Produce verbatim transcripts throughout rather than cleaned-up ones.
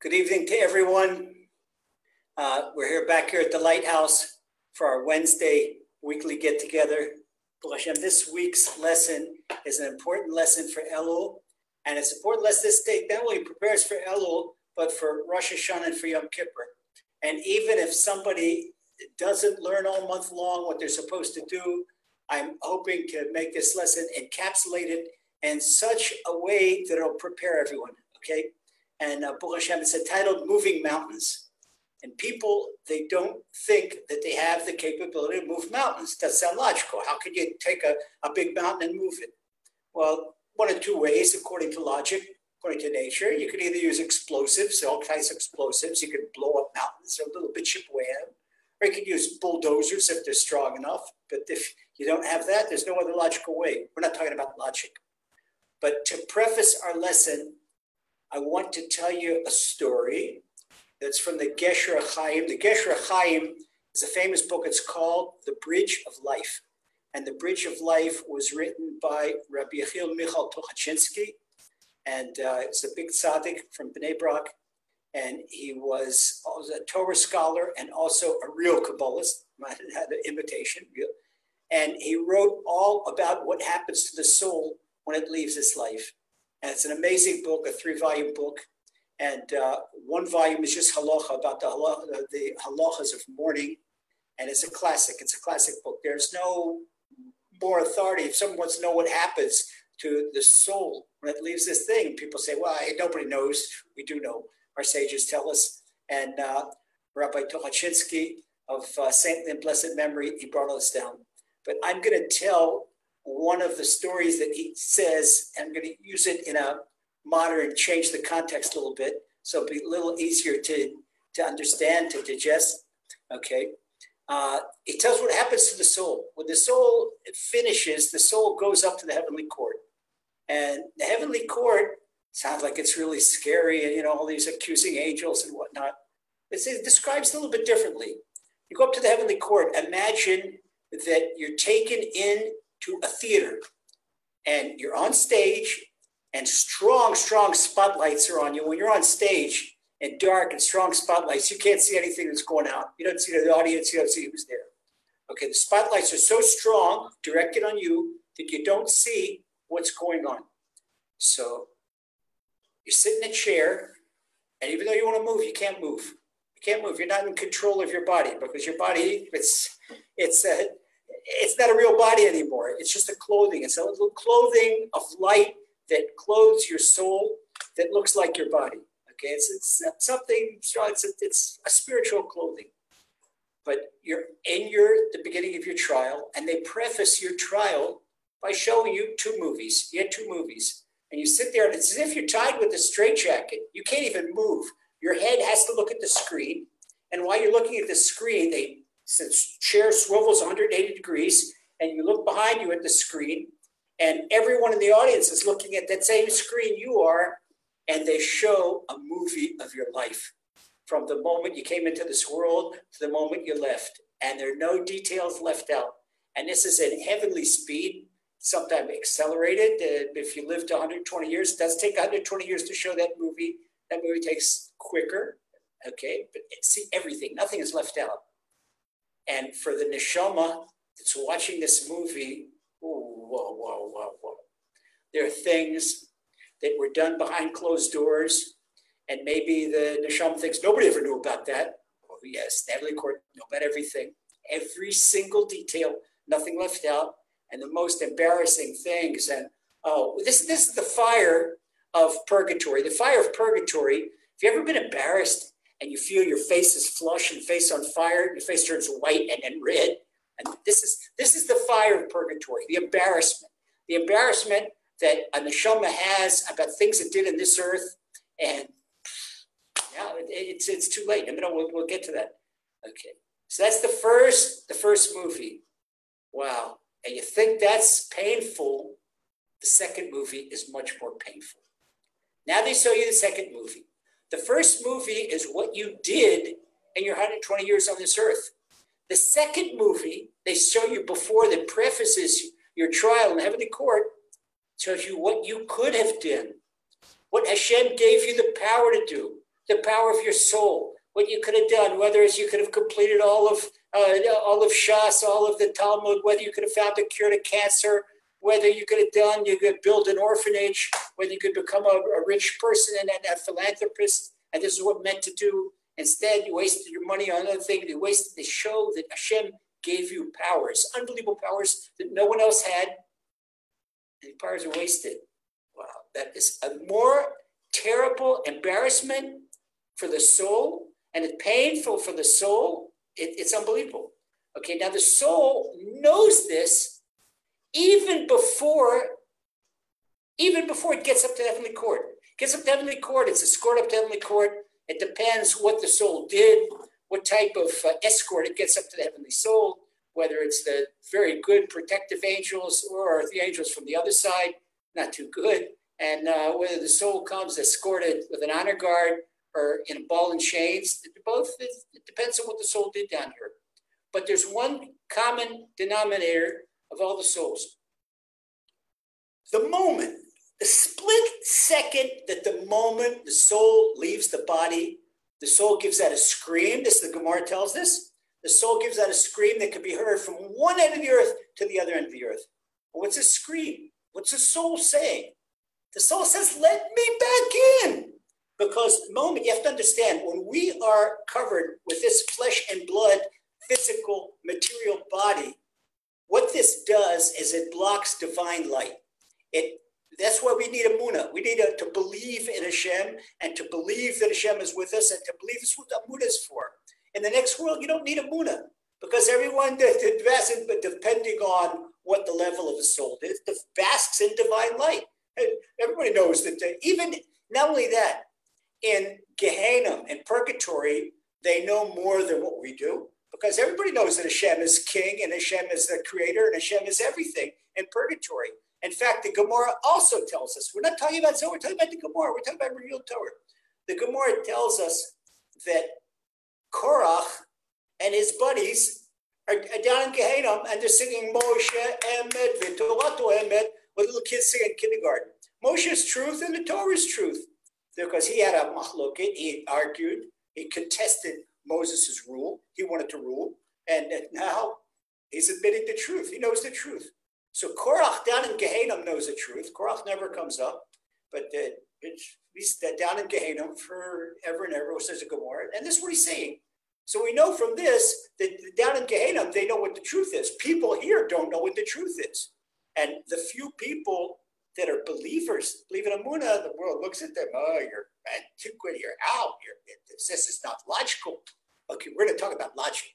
Good evening to everyone. Uh, we're here back here at the Lighthouse for our Wednesday weekly get-together. This week's lesson is an important lesson for Elul, and it's an important lesson this day. Not only prepares for Elul, but for Rosh Hashanah and for Yom Kippur. And even if somebody doesn't learn all month long what they're supposed to do, I'm hoping to make this lesson encapsulated in such a way that it'll prepare everyone, okay? And uh, Baruch Hashem, it's entitled Moving Mountains. And people, they don't think that they have the capability to move mountains. That sounds logical. How could you take a, a big mountain and move it? Well, one of two ways, according to logic, according to nature. You could either use explosives, all kinds of explosives. You could blow up mountains, a little bit chip away at them. Or you could use bulldozers if they're strong enough. But if you don't have that, there's no other logical way. We're not talking about logic. But to preface our lesson, I want to tell you a story that's from the Gesher HaChaim. The Gesher HaChaim is a famous book. It's called The Bridge of Life. And The Bridge of Life was written by Rabbi Yechiel Michal Tokachinsky. And uh, it's a big tzaddik from Bnei Brak. And he was a Torah scholar and also a real Kabbalist. He had an imitation. And he wrote all about what happens to the soul when it leaves this life. And it's an amazing book, a three-volume book. And uh, one volume is just halacha, about the, halacha, the halachas of mourning. And it's a classic. It's a classic book. There's no more authority. If someone wants to know what happens to the soul when it leaves this thing, people say, well, nobody knows. We do know. Our sages tell us. And uh, Rabbi Tokachinsky of uh, saintly and blessed memory, he brought us down. But I'm going to tell one of the stories that he says, and I'm going to use it in a modern, change the context a little bit, so it'll be a little easier to, to understand, to digest. Okay. Uh, it tells what happens to the soul. When the soul finishes, the soul goes up to the heavenly court. And the heavenly court sounds like it's really scary, and you know, all these accusing angels and whatnot. It's, it describes a little bit differently. You go up to the heavenly court. Imagine that you're taken in to a theater, and you're on stage, and strong, strong spotlights are on you. When you're on stage in dark and strong spotlights, you can't see anything that's going on. You don't see the audience. You don't see who's there. Okay, the spotlights are so strong, directed on you, that you don't see what's going on. So you sit in a chair, and even though you want to move, you can't move. You can't move. You're not in control of your body, because your body, it's it's a, it's not a real body anymore. It's just a clothing. It's a little clothing of light that clothes your soul that looks like your body. Okay, it's, it's not something strong. It's a, it's a spiritual clothing. But you're in your the beginning of your trial, and they preface your trial by showing you two movies. You had two movies. And you sit there, and it's as if you're tied with a straitjacket. You can't even move. Your head has to look at the screen. And while you're looking at the screen, the chair swivels one hundred eighty degrees, and you look behind you at the screen, and everyone in the audience is looking at that same screen you are, and they show a movie of your life from the moment you came into this world to the moment you left. And there are no details left out. And this is at heavenly speed. Sometimes accelerated. Uh, if you live to one hundred twenty years, it does take one hundred twenty years to show that movie. That movie takes quicker, okay? But see everything. Nothing is left out. And for the neshama that's watching this movie, whoa, whoa, whoa, whoa, whoa. There are things that were done behind closed doors, and maybe the neshama thinks nobody ever knew about that. Oh, yes, the heavenly court knew about everything. Every single detail, nothing left out. And the most embarrassing things. And oh, this, this is the fire of purgatory. The fire of purgatory, if you've ever been embarrassed and you feel your face is flush and face on fire, your face turns white and then red. And this is, this is the fire of purgatory, the embarrassment. The embarrassment that a neshama has about things it did in this earth. And now yeah, it, it's, it's too late. I mean, we'll, we'll get to that. Okay. So that's the first, the first movie. Wow. And you think that's painful, the second movie is much more painful. Now they show you the second movie. The first movie is what you did in your one hundred twenty years on this earth. The second movie they show you before that prefaces your trial in the heavenly court, shows you what you could have done what Hashem gave you the power to do, the power of your soul, what you could have done, whether it's you could have completed all of uh, all of Shas, all of the Talmud, whether you could have found a cure to cancer, whether you could have done, you could build an orphanage, whether you could become a, a rich person and a philanthropist, and this is what meant to do. Instead, you wasted your money on another thing. You wasted the show that Hashem gave you powers, unbelievable powers that no one else had, and the powers are wasted. Wow, that is a more terrible embarrassment for the soul, and it's painful for the soul. It, it's unbelievable. Okay, now the soul knows this even before, even before it gets up to heavenly court. It gets up to heavenly court, it's escorted up to heavenly court. It depends what the soul did, what type of uh, escort it gets up to the heavenly soul, whether it's the very good protective angels or the angels from the other side, not too good, and uh, whether the soul comes escorted with an honor guard or in a ball and chains. It, both, it, it depends on what the soul did down here. But there's one common denominator of all the souls. The moment, the split second that the moment the soul leaves the body, the soul gives out a scream. This, the Gemara tells this. The soul gives out a scream that could be heard from one end of the earth to the other end of the earth. Well, what's a scream? What's the soul saying? The soul says, let me back in. Because the moment, you have to understand, when we are covered with this flesh and blood, physical, material body, what this does is it blocks divine light. It That's why we need Amunah. We need a, to believe in Hashem and to believe that Hashem is with us and to believe that's what Amunah is for. In the next world, you don't need Amunah because everyone doesn't, but depending on what the level of the soul is, basks in divine light. And everybody knows that they, even, not only that, in Gehenna, in purgatory, they know more than what we do because everybody knows that Hashem is king and Hashem is the creator and Hashem is everything in purgatory. In fact, the Gemara also tells us, we're not talking about Zohar, we're talking about the Gemara, we're talking about revealed Torah. The Gemara tells us that Korach and his buddies are, are down in Gehenna and they're singing Moshe Emet V'Toratu Emet with little kids singing kindergarten. Moshe's truth and the Torah's truth. Because he had a machloket, he argued, he contested Moses' rule, he wanted to rule, and now he's admitting the truth, he knows the truth. So Korach down in Gehenna knows the truth. Korach never comes up, but uh, he's down in Gehenna forever and ever, says a Gemara, and this is what he's saying. So we know from this that down in Gehenna, they know what the truth is. People here don't know what the truth is. And the few people that are believers, believe in Amunah, the world looks at them, oh, you're too good, you're out, you're, this is not logical. Okay, we're going to talk about logic,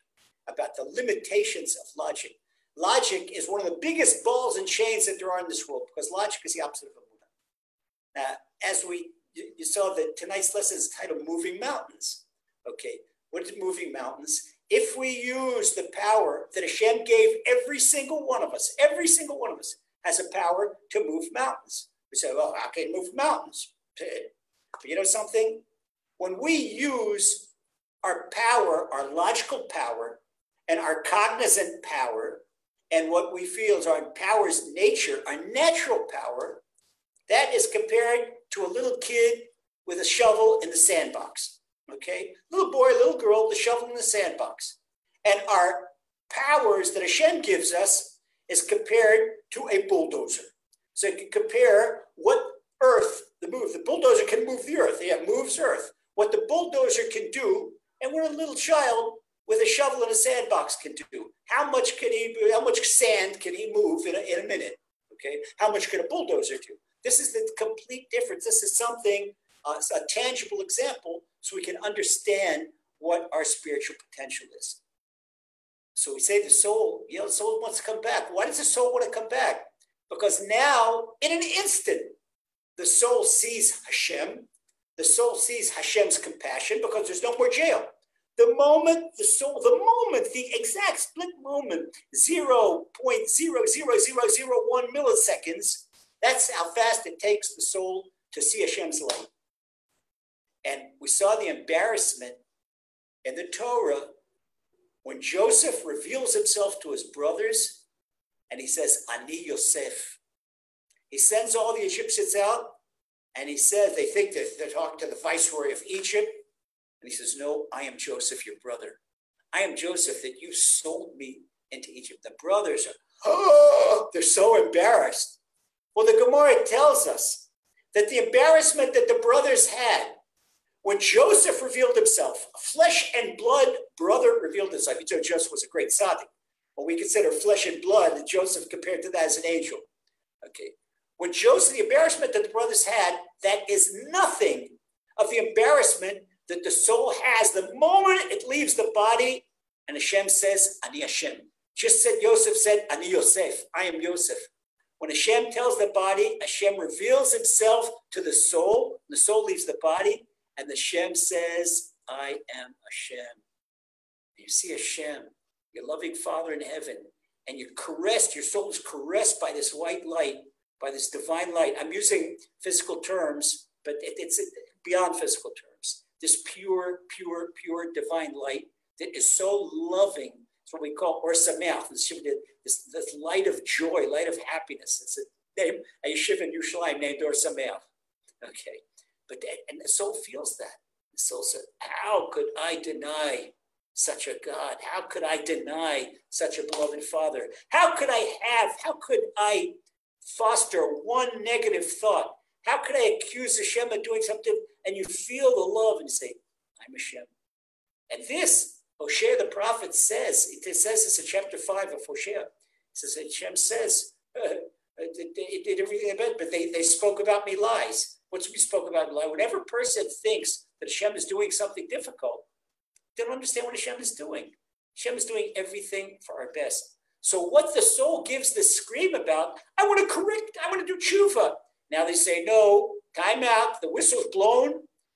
about the limitations of logic. Logic is one of the biggest balls and chains that there are in this world because logic is the opposite of Amunah. Now, as we, you, you saw that tonight's lesson is titled Moving Mountains. Okay, what is Moving Mountains? If we use the power that Hashem gave every single one of us, every single one of us has a power to move mountains. We say, well, I can move mountains. But you know something? When we use our power, our logical power, and our cognizant power, and what we feel is our power's nature, our natural power, that is compared to a little kid with a shovel in the sandbox, okay? Little boy, little girl, the shovel in the sandbox. And our powers that Hashem gives us is compared to a bulldozer. So you can compare what earth, the move, the bulldozer can move the earth, yeah, it moves earth. What the bulldozer can do, and what a little child with a shovel and a sandbox can do. How much can he, how much sand can he move in a, in a minute? Okay, how much can a bulldozer do? This is the complete difference. This is something, uh, a tangible example, so we can understand what our spiritual potential is. So we say the soul, you know, the soul wants to come back. Why does the soul want to come back? Because now, in an instant, the soul sees Hashem. The soul sees Hashem's compassion because there's no more jail. The moment the soul, the moment, the exact split moment, zero point zero zero zero zero one milliseconds, that's how fast it takes the soul to see Hashem's light. And we saw the embarrassment in the Torah when Joseph reveals himself to his brothers and he says, Ani Yosef. He sends all the Egyptians out And he says, they think that they're talking to the viceroy of Egypt. And he says, no, I am Joseph, your brother. I am Joseph that you sold me into Egypt. The brothers are, oh, they're so embarrassed. Well, the Gemara tells us that the embarrassment that the brothers had when Joseph revealed himself, a flesh and blood brother revealed himself. You know, Joseph was a great tzaddik. Well, we consider flesh and blood, and Joseph compared to that as an angel. Okay. When Joseph, the embarrassment that the brothers had, that is nothing of the embarrassment that the soul has the moment it leaves the body. And Hashem says, Ani Hashem. Just said Yosef said, Ani Yosef. I am Yosef. When Hashem tells the body, Hashem reveals himself to the soul. The soul leaves the body. And the Hashem says, I am Hashem. You see Hashem, your loving Father in heaven, and you're caressed, your soul is caressed by this white light, by this divine light. I'm using physical terms, but it, it's beyond physical terms. This pure, pure, pure divine light that is so loving. It's what we call Or Sameach, this, this, this light of joy, light of happiness. It's a name, a yeshiva in Yerushalayim named Or Sameach. Okay. But, and the soul feels that. The soul says, how could I deny such a God? How could I deny such a beloved Father? How could I have, how could I foster one negative thought? How could I accuse Hashem of doing something? And you feel the love and you say, I'm Hashem. And this, Hosea the prophet says, it says this in chapter five of Hosea. It says, Hashem says, uh, they, they did everything they did, but they, they spoke about me lies. Once we spoke about life, whenever a person thinks that Hashem is doing something difficult, they don't understand what Hashem is doing. Hashem is doing everything for our best. So what the soul gives the scream about, I want to correct, I want to do tshuva. Now they say, no, time out, the whistle's blown.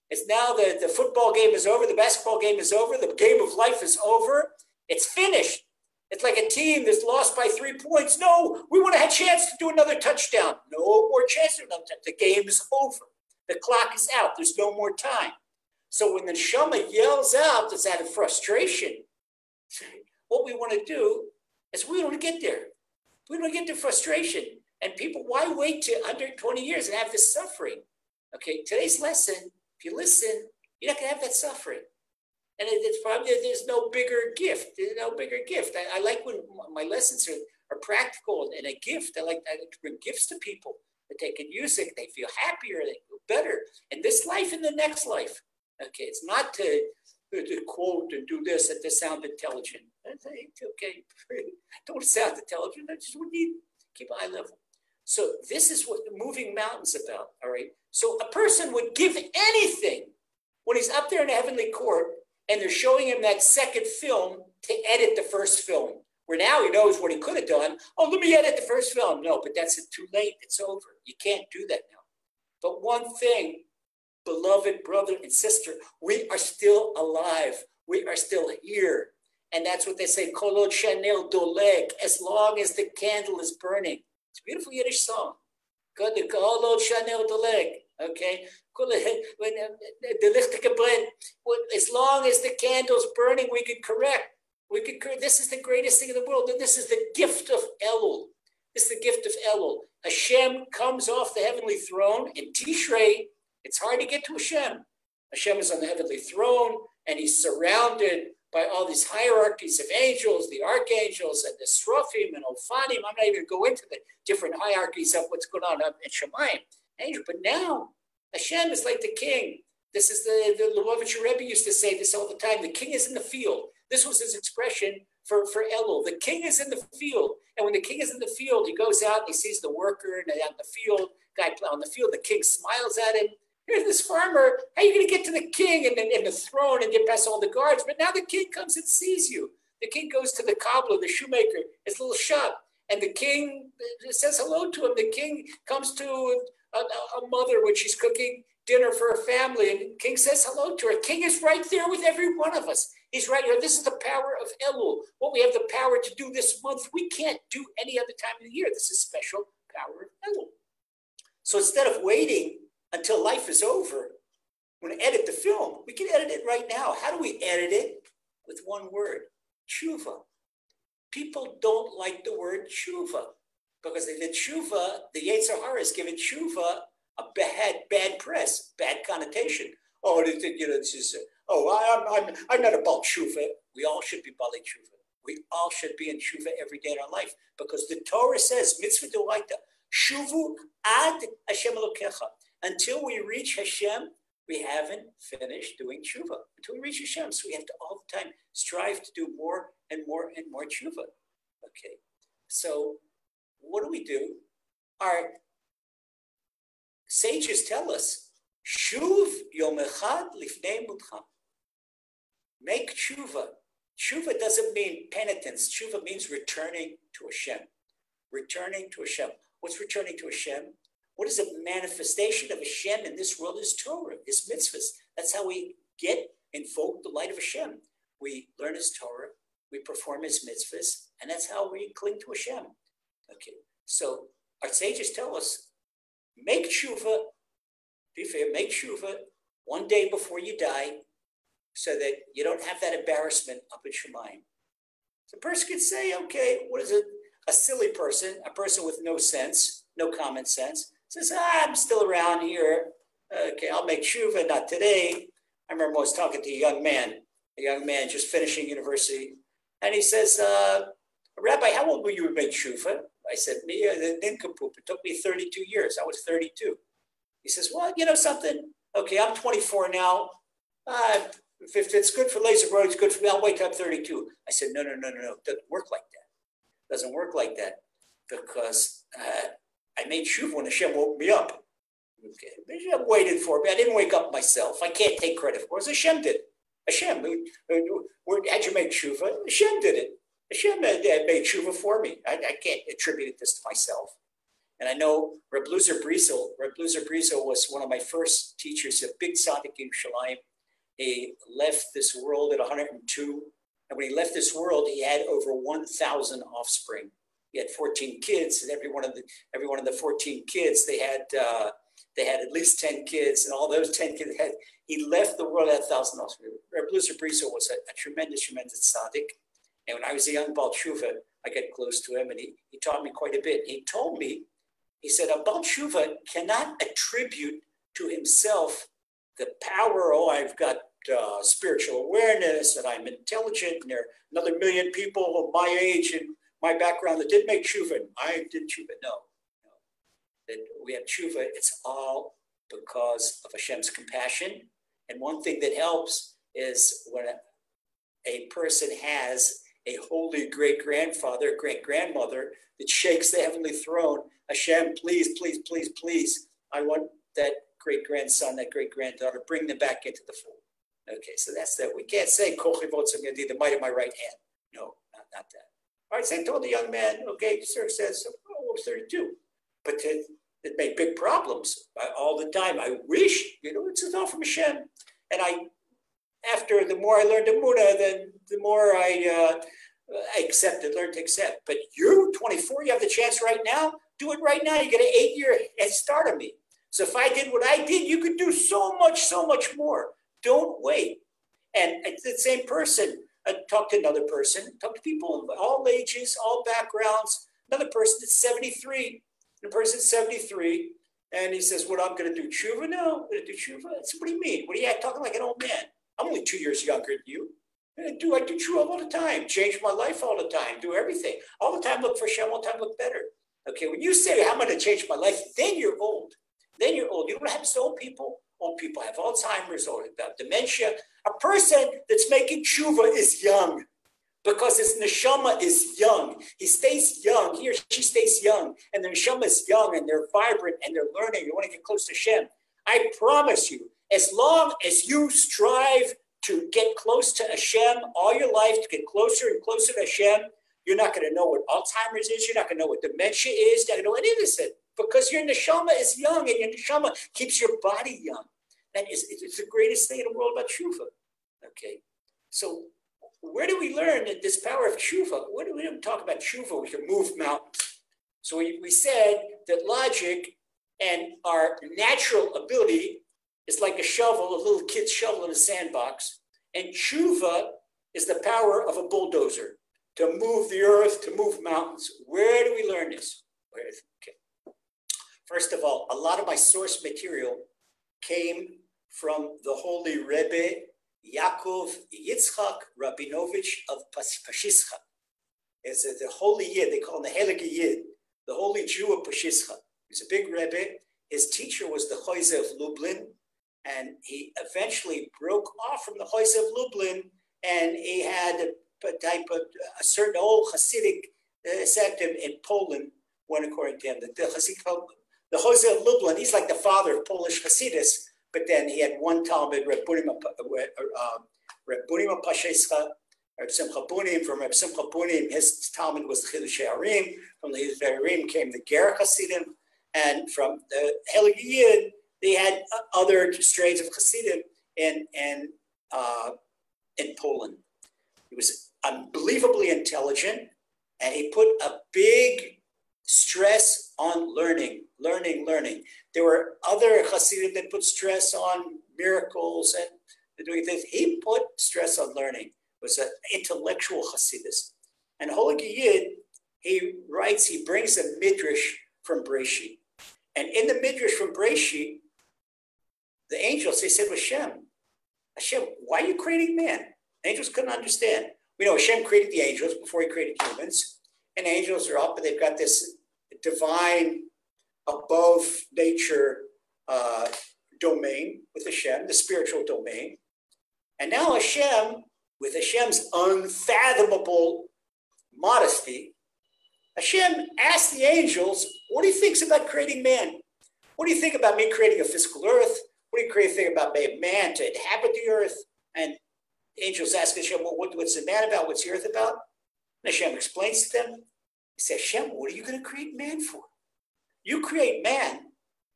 It's now the, the football game is over, the basketball game is over, the game of life is over. It's finished. It's like a team that's lost by three points. No, we want to have a chance to do another touchdown. No more chance to do another touchdown. The game is over. The clock is out. There's no more time. So when the neshama yells out, it's out of frustration. What we want to do is we don't get there. We don't get to frustration. And people, why wait to one hundred twenty years and have this suffering? Okay, today's lesson, if you listen, you're not going to have that suffering. And it's probably, there's no bigger gift. There's no bigger gift. I, I like when my lessons are, are practical and a gift. I like, I like to bring gifts to people that they can use it. They feel happier. They feel better in this life and the next life. Okay, it's not to, to quote and do this and to sound intelligent. Okay, don't sound intelligent. I just need keep eye level. So this is what moving mountains about. All right. So a person would give anything when he's up there in the heavenly court. And they're showing him that second film to edit the first film, where now he knows what he could have done. Oh, let me edit the first film. No, but that's it, too late. It's over. You can't do that now. But one thing, beloved brother and sister, we are still alive. We are still here. And that's what they say, Kolod Shanel Dolek, as long as the candle is burning. It's a beautiful Yiddish song. Kolod Shanel Dolek. Okay, as long as the candle's burning, we can correct. We can correct. This is the greatest thing in the world. And this is the gift of Elul. This is the gift of Elul. Hashem comes off the heavenly throne in Tishrei. It's hard to get to Hashem. Hashem is on the heavenly throne, and he's surrounded by all these hierarchies of angels, the archangels, and the Seraphim and Ophanim. I'm not even going to go into the different hierarchies of what's going on up in Shemayim. Angel. But now Hashem is like the king. This is the, the Lubavitcher Rebbe used to say this all the time. The king is in the field. This was his expression for, for Elul. The king is in the field. And when the king is in the field, he goes out and he sees the worker and out in the field, guy on the field, the king smiles at him. Here's this farmer. How are you going to get to the king and, and, and the throne and get past all the guards? But now the king comes and sees you. The king goes to the cobbler, the shoemaker, his little shop. And the king says hello to him. The king comes to A, a mother when she's cooking dinner for her family, and king says hello to her. King is right there with every one of us. He's right here. This is the power of Elul. What we have the power to do this month, we can't do any other time of the year. This is special power of Elul. So instead of waiting until life is over, we're going to edit the film. We can edit it right now. How do we edit it? With one word, tshuva. People don't like the word tshuva. Because they did tshuva, the Yetzer Hara is given tshuva a bad, bad press, bad connotation. Oh, you know, this is, oh, I, I'm, I'm, I'm not a Baal Teshuvah. We all should be Baal Teshuvah. We all should be in Teshuvah every day in our life, because the Torah says, mitzvah d'oraita, shuvu ad Hashem Elokecha. Until we reach Hashem, we haven't finished doing Teshuvah. Until we reach Hashem, so we have to all the time strive to do more and more and more Teshuvah. Okay, so what do we do? Our sages tell us, Shuv Yom Echad Lifnei Mutcha. Make Teshuvah. Teshuvah doesn't mean penitence. Teshuvah means returning to Hashem. Returning to Hashem. What's returning to Hashem? What is a manifestation of Hashem in this world is Torah, is mitzvahs. That's how we get, invoke the light of Hashem. We learn His Torah, we perform His mitzvahs, and that's how we cling to Hashem. Okay, so our sages tell us, make Teshuvah, be fair, make Teshuvah one day before you die, so that you don't have that embarrassment up in Shemayim. The person could say, okay, what is it? A silly person, a person with no sense, no common sense, says, ah, I'm still around here. Okay, I'll make Teshuvah, not today. I remember I was talking to a young man, a young man just finishing university. And he says, uh, Rabbi, how old were you when you made Teshuvah? I said, me, a nincompoop. It took me thirty-two years. I was thirty-two. He says, well, you know something? Okay, I'm twenty-four now. Uh, if it's good for lazy road, it's good for me. I'll wait till I'm thirty-two. I said, no, no, no, no, no. It doesn't work like that. It doesn't work like that because uh, I made Teshuvah when Hashem woke me up. Okay, Hashem waited for me. I didn't wake up myself. I can't take credit for it. Hashem did. Hashem, how'd you make Teshuvah? Hashem did it. Hashem made Teshuvah for me. I, I can't attribute this to myself. And I know Reb Luzer Briesel. Reb Luzer Briesel was one of my first teachers, a big tzaddik in Yerushalayim. He left this world at one hundred two. And when he left this world, he had over one thousand offspring. He had fourteen kids, and every one of the every one of the fourteen kids, they had uh, they had at least ten kids, and all those ten kids had. He left the world at one thousand offspring. Reb Luzer Briesel was a, a tremendous, tremendous tzaddik. And when I was a young Baal Teshuvah, I got close to him, and he, he taught me quite a bit. He told me, he said, a Baal Teshuvah cannot attribute to himself the power, oh, I've got uh, spiritual awareness, and I'm intelligent, and there are another million people of my age and my background that did make Teshuvah. And I did Teshuvah. No, no. That we have Teshuvah, it's all because of Hashem's compassion. And one thing that helps is when a, a person has a holy great-grandfather, great-grandmother that shakes the heavenly throne. Hashem, please, please, please, please. I want that great-grandson, that great-granddaughter, bring them back into the fold. Okay, so that's that. We can't say, Kochi Votzim Yadi, the might of my right hand. No, not, not that. All right, so I told the young man, okay, sir says, oh, I was thirty-two. But it, it made big problems all the time. I wish, you know, it's a thought from Hashem. And I, after the more I learned Amuna, then the more I uh, accepted, learned to accept. But you're twenty-four, you have the chance right now. Do it right now. You get an eight-year head start on me. So if I did what I did, you could do so much, so much more. Don't wait. And it's the same person. I talked to another person. Talk to people of all ages, all backgrounds. Another person that's seventy-three. The person's seventy-three, and he says, "What I'm going to do, Teshuvah? No, I'm going to do Teshuvah." I said, "What do you mean? What are you talking like an old man? I'm only two years younger than you. I do I do Teshuvah all the time? Change my life all the time. Do everything all the time. Look for Hashem all the time. Look better." Okay, when you say, I'm going to change my life, then you're old. Then you're old. You know what happens to old people? Old people have Alzheimer's, old people have dementia. A person that's making Teshuvah is young because his neshama is young. He stays young. He or she stays young. And the neshama is young, and they're vibrant, and they're learning. You want to get close to Hashem. I promise you, as long as you strive to get close to Hashem all your life, to get closer and closer to Hashem, you're not going to know what Alzheimer's is. You're not going to know what dementia is. You're not going to know any of this, because your neshama is young, and your neshama keeps your body young. That is, it's the greatest thing in the world about Teshuvah. Okay, so where do we learn this power of Teshuvah? Where do we don't talk about Teshuvah? We can move mountains. So we, we said that logic and our natural ability is like a shovel, a little kid's shovel in a sandbox, and Teshuvah is the power of a bulldozer, to move the earth, to move mountains. Where do we learn this? Where is it? Okay. First of all, a lot of my source material came from the Holy Rebbe Yaakov Yitzchak Rabinovich of Pashischa. It's the Holy Yid, they call him the Heilige Yid, the Holy Jew of Pashischa. He's a big Rebbe. His teacher was the Choyze of Lublin, and he eventually broke off from the Choyze of Lublin, and he had a type of a certain old Hasidic sect in Poland, when according to him, the, the Hasidic, the Choyze of Lublin, he's like the father of Polish Hasidus, but then he had one Talmud, Reb Bunim Pashischa, Reb Simcha Bunim. From Reb Simcha Bunim, his Talmud was the Chiddushei Arim. From the Chiddushei Arim came the Ger Hasidim, and from the Heilige Yid, they had other strains of Hasidim in, in, uh, in Poland. He was unbelievably intelligent, and he put a big stress on learning, learning, learning. There were other Hasidim that put stress on miracles and doing things. He put stress on learning. It was an intellectual Hasidus. And Holy Yid, he writes, he brings a midrash from Breishi. And in the midrash from Breishi, the angels, they said, Hashem, Hashem, why are you creating man? The angels couldn't understand. We know Hashem created the angels before he created humans. And angels are up, and they've got this divine, above nature uh, domain with Hashem, the spiritual domain. And now Hashem, with Hashem's unfathomable modesty, Hashem asked the angels, what do you think about creating man? What do you think about me creating a physical earth? What do you think about man to inhabit the earth? And angels ask Hashem, well, what's the man about? What's the earth about? And Hashem explains to them. He says, Hashem, what are you going to create man for? You create man,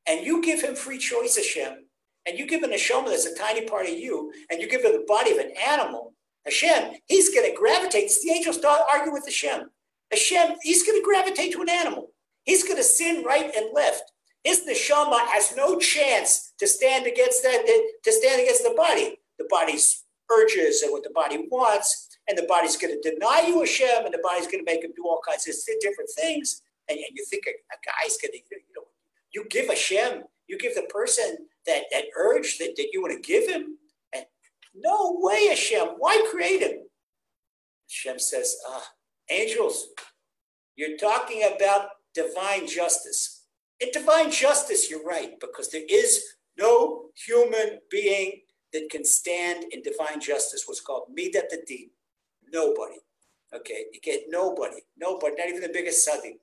and you give him free choice, Hashem, and you give him a neshama that's a tiny part of you, and you give him the body of an animal. Hashem, he's going to gravitate. The angels don't argue with Hashem. Hashem, he's going to gravitate to an animal. He's going to sin right and left. His neshama has no chance to stand against that, to stand against the body. The body's urges and what the body wants. And the body's going to deny you Hashem, and the body's going to make him do all kinds of different things. And, and you think a, a guy's going to, you know, you give Hashem, you give the person that, that urge that, that you want to give him. And no way, Hashem, why create him? Hashem says, uh, angels, you're talking about divine justice. In divine justice, you're right, because there is no human being that can stand in divine justice, what's called midat adin. Nobody, okay, you get nobody, nobody, not even the biggest tzaddik.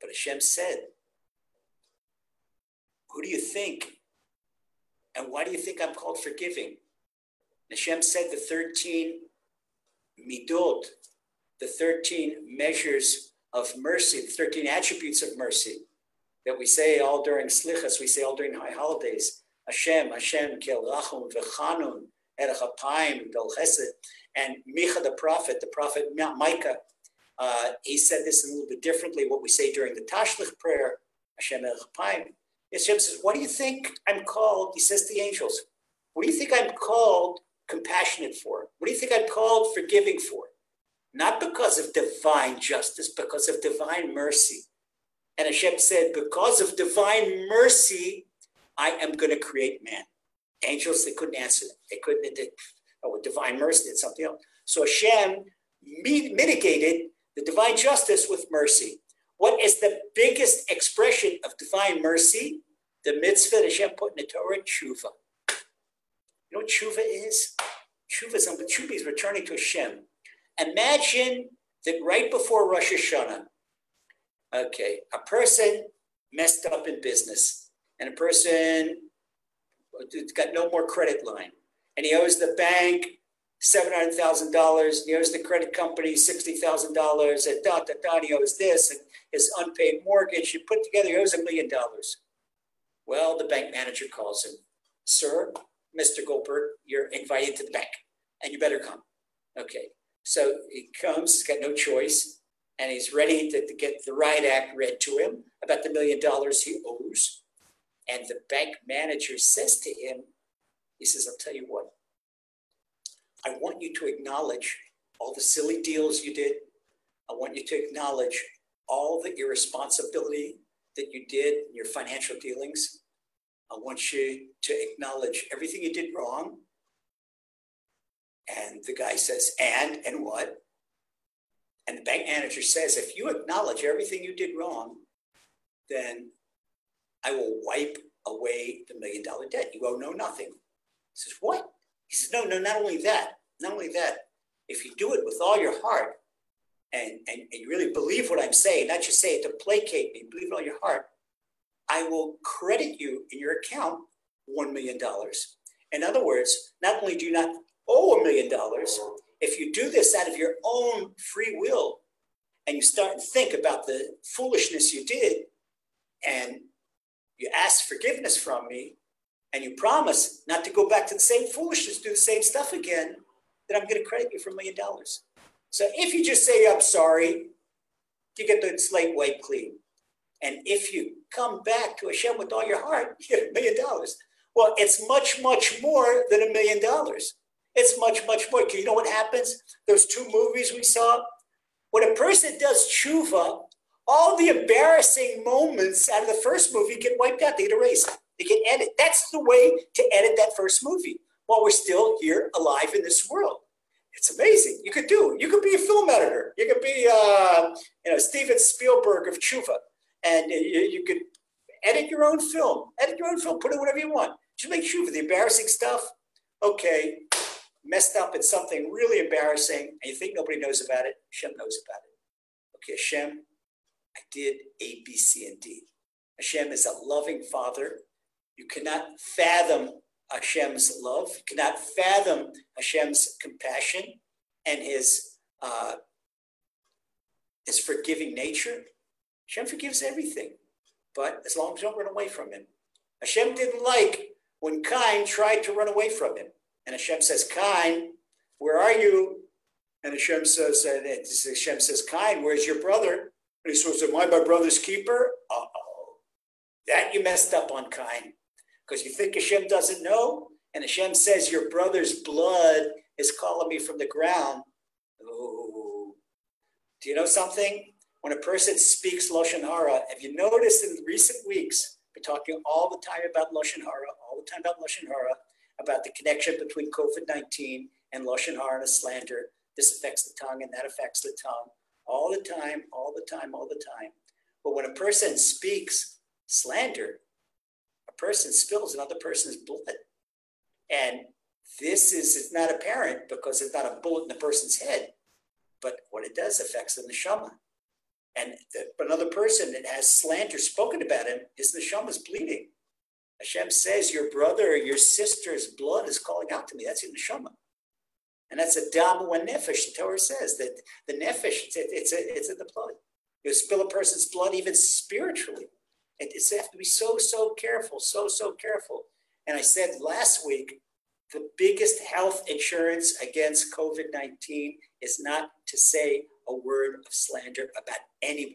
But Hashem said, who do you think? And why do you think I'm called forgiving? Hashem said the thirteen midot, the thirteen measures of mercy, the thirteen attributes of mercy that we say all during slichas, we say all during high holidays. Hashem, Hashem, kel rachum v'chanun. And Micha the prophet, the prophet Micah, uh, he said this a little bit differently, what we say during the Tashlich prayer, Hashem Erechapayim. Hashem says, what do you think I'm called? He says to the angels, what do you think I'm called compassionate for? What do you think I'm called forgiving for? Not because of divine justice, because of divine mercy. And Hashem said, because of divine mercy, I am going to create man. Angels, they couldn't answer that. They couldn't, they, oh, with divine mercy, it's something else. So Hashem mitigated the divine justice with mercy. What is the biggest expression of divine mercy? The mitzvah that Hashem put in the Torah, tshuva. You know what tshuva is? Tshuva is, tshuva is returning to Hashem. Imagine that right before Rosh Hashanah, okay, a person messed up in business, and a person it's got no more credit line. And he owes the bank seven hundred thousand dollars. And he owes the credit company sixty thousand dollars. And dot, dot, dot, he owes this. And his unpaid mortgage. You put together, he owes a million dollars. Well, the bank manager calls him. Sir, Mister Goldberg, you're invited to the bank. And you better come. Okay. So he comes. He's got no choice. And he's ready to, to get the riot act read to him about the million dollars he owes. And the bank manager says to him, he says, I'll tell you what, I want you to acknowledge all the silly deals you did. I want you to acknowledge all the irresponsibility that you did in your financial dealings. I want you to acknowledge everything you did wrong. And the guy says, and, and what? And the bank manager says, if you acknowledge everything you did wrong, then I will wipe away the million dollar debt. You owe no nothing. He says, what? He says, no, no, not only that, not only that, if you do it with all your heart and, and, and you really believe what I'm saying, not just say it to placate me, believe it all your heart, I will credit you in your account one million dollars. In other words, not only do you not owe a million dollars, if you do this out of your own free will and you start to think about the foolishness you did and you ask forgiveness from me and you promise not to go back to the same foolishness, do the same stuff again, then I'm going to credit you for a million dollars. So if you just say, I'm sorry, you get the slate wiped clean. And if you come back to Hashem with all your heart, you get a million dollars. Well, it's much, much more than a million dollars. It's much, much more. You know what happens? Those two movies we saw, when a person does tshuva, all the embarrassing moments out of the first movie get wiped out. They get erased. They get edited. That's the way to edit that first movie while we're still here alive in this world. It's amazing. You could do it. You could be a film editor. You could be uh, you know, Steven Spielberg of tshuva. And you, you could edit your own film. Edit your own film. Put it whatever you want. Just make tshuva. The embarrassing stuff, okay, messed up at something really embarrassing, and you think nobody knows about it, Hashem knows about it. Okay, Hashem, I did A, B, C, and D. Hashem is a loving Father. You cannot fathom Hashem's love. You cannot fathom Hashem's compassion and his, uh, his forgiving nature. Hashem forgives everything, but as long as you don't run away from him. Hashem didn't like when Cain tried to run away from him. And Hashem says, Cain, where are you? And Hashem says, uh, Hashem says, Cain, where's your brother? And he says, am I my brother's keeper? Uh-oh. That you messed up on, Cain. Because you think Hashem doesn't know? And Hashem says, your brother's blood is calling me from the ground. Oh. Do you know something? When a person speaks Lashon Hara, have you noticed in recent weeks, we're talking all the time about Lashon Hara, all the time about Lashon Hara, about the connection between COVID nineteen and Lashon Hara and slander. This affects the tongue and that affects the tongue. All the time, all the time, all the time. But when a person speaks slander, a person spills another person's blood. And this is it's not apparent because it's not a bullet in the person's head. But what it does affects the neshama. And the, another person that has slander spoken about him, his neshama is bleeding. Hashem says, your brother or your sister's blood is calling out to me. That's your neshama. And that's a dam one nefesh. The Torah says that the nefesh, it's, it's, it's in the blood. You spill a person's blood even spiritually. It, it's have to be so, so careful, so, so careful. And I said last week, the biggest health insurance against COVID nineteen is not to say a word of slander about anyone.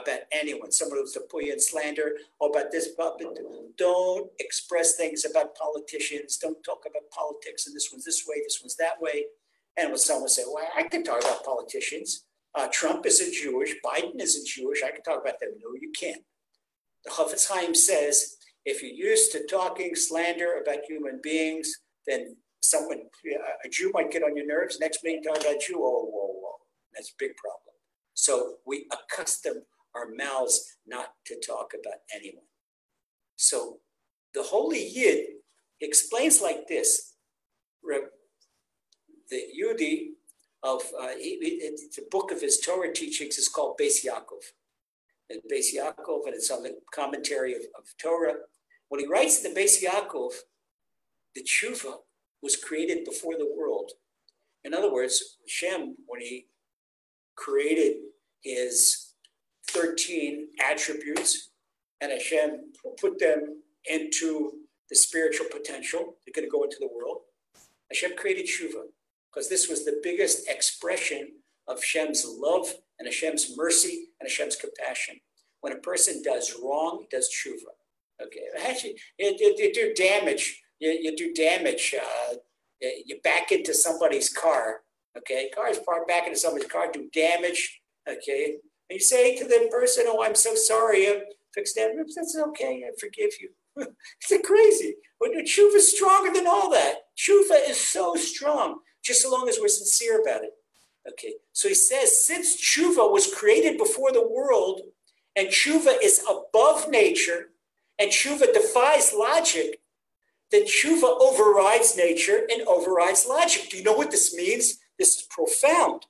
About anyone, someone who's a puya and slander, or about this, but don't express things about politicians. Don't talk about politics. And this one's this way, this one's that way. And when someone said, "Well, I can talk about politicians. Uh, Trump isn't Jewish. Biden isn't Jewish. I can talk about them." No, you can't. The Chafetz Chaim says, if you're used to talking slander about human beings, then someone, a Jew, might get on your nerves. Next minute, you talk about a Jew. Oh, whoa, whoa, that's a big problem. So we accustom our mouths not to talk about anyone. So the Holy Yid explains like this. The Yudi of, uh, it's a book of his Torah teachings is called Beis Yaakov. And Beis Yaakov, and it's on the commentary of, of Torah. When he writes in the Beis Yaakov, the tshuva was created before the world. In other words, Hashem, when he created his thirteen attributes, and Hashem put them into the spiritual potential. They're going to go into the world. Hashem created tshuva because this was the biggest expression of Hashem's love and Hashem's mercy and Hashem's compassion. When a person does wrong, does tshuva. Okay, actually, you, you, you do damage. You, you do damage. Uh, you back into somebody's car. Okay, cars park back into somebody's car, do damage. Okay. And you say to the person, oh, I'm so sorry. fixed hand ribs, that's okay, I forgive you. It's crazy. But tshuva is stronger than all that. Tshuva is so strong, just so long as we're sincere about it. Okay, so he says, since tshuva was created before the world, and tshuva is above nature, and tshuva defies logic, then tshuva overrides nature and overrides logic. Do you know what this means? This is profound.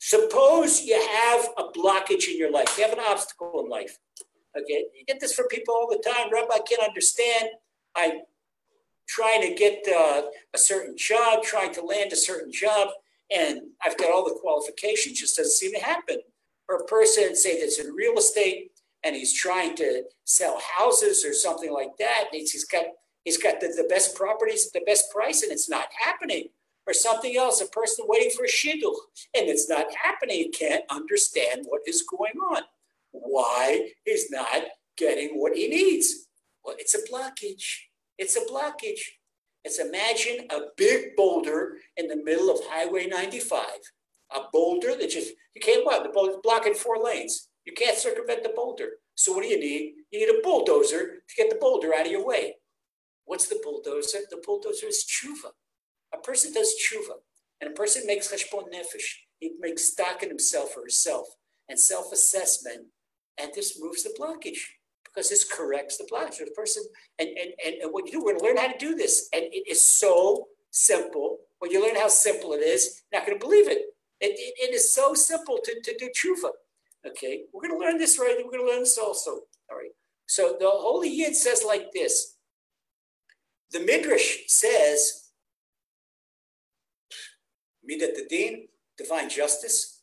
Suppose you have a blockage in your life. You have an obstacle in life. Okay, you get this from people all the time. Rabbi, I can't understand. I'm trying to get uh, a certain job, trying to land a certain job, and I've got all the qualifications. Just doesn't seem to happen. Or a person, say, that's in real estate, and he's trying to sell houses or something like that. And he's got he's got the, the best properties at the best price, and it's not happening. Or something else, a person waiting for a shidduch, and it's not happening. He can't understand what is going on. Why he's not getting what he needs. Well, it's a blockage. It's a blockage. Let's imagine a big boulder in the middle of Highway ninety-five. A boulder that just, you can't, what? The boulder's blocking four lanes. You can't circumvent the boulder. So what do you need? You need a bulldozer to get the boulder out of your way. What's the bulldozer? The bulldozer is tshuva. A person does tshuva, and a person makes cheshbon nefesh. He makes stock in himself or herself and self-assessment. And this moves the blockage because this corrects the blockage. The person, and, and, and what you do, we're going to learn how to do this. And it is so simple. When you learn how simple it is, you're not going to believe it. It, it, it is so simple to, to do tshuva. Okay, we're going to learn this, right? We're going to learn this also. All right. So the Holy Yid says like this. The Midrash says, Midat Adin, divine justice.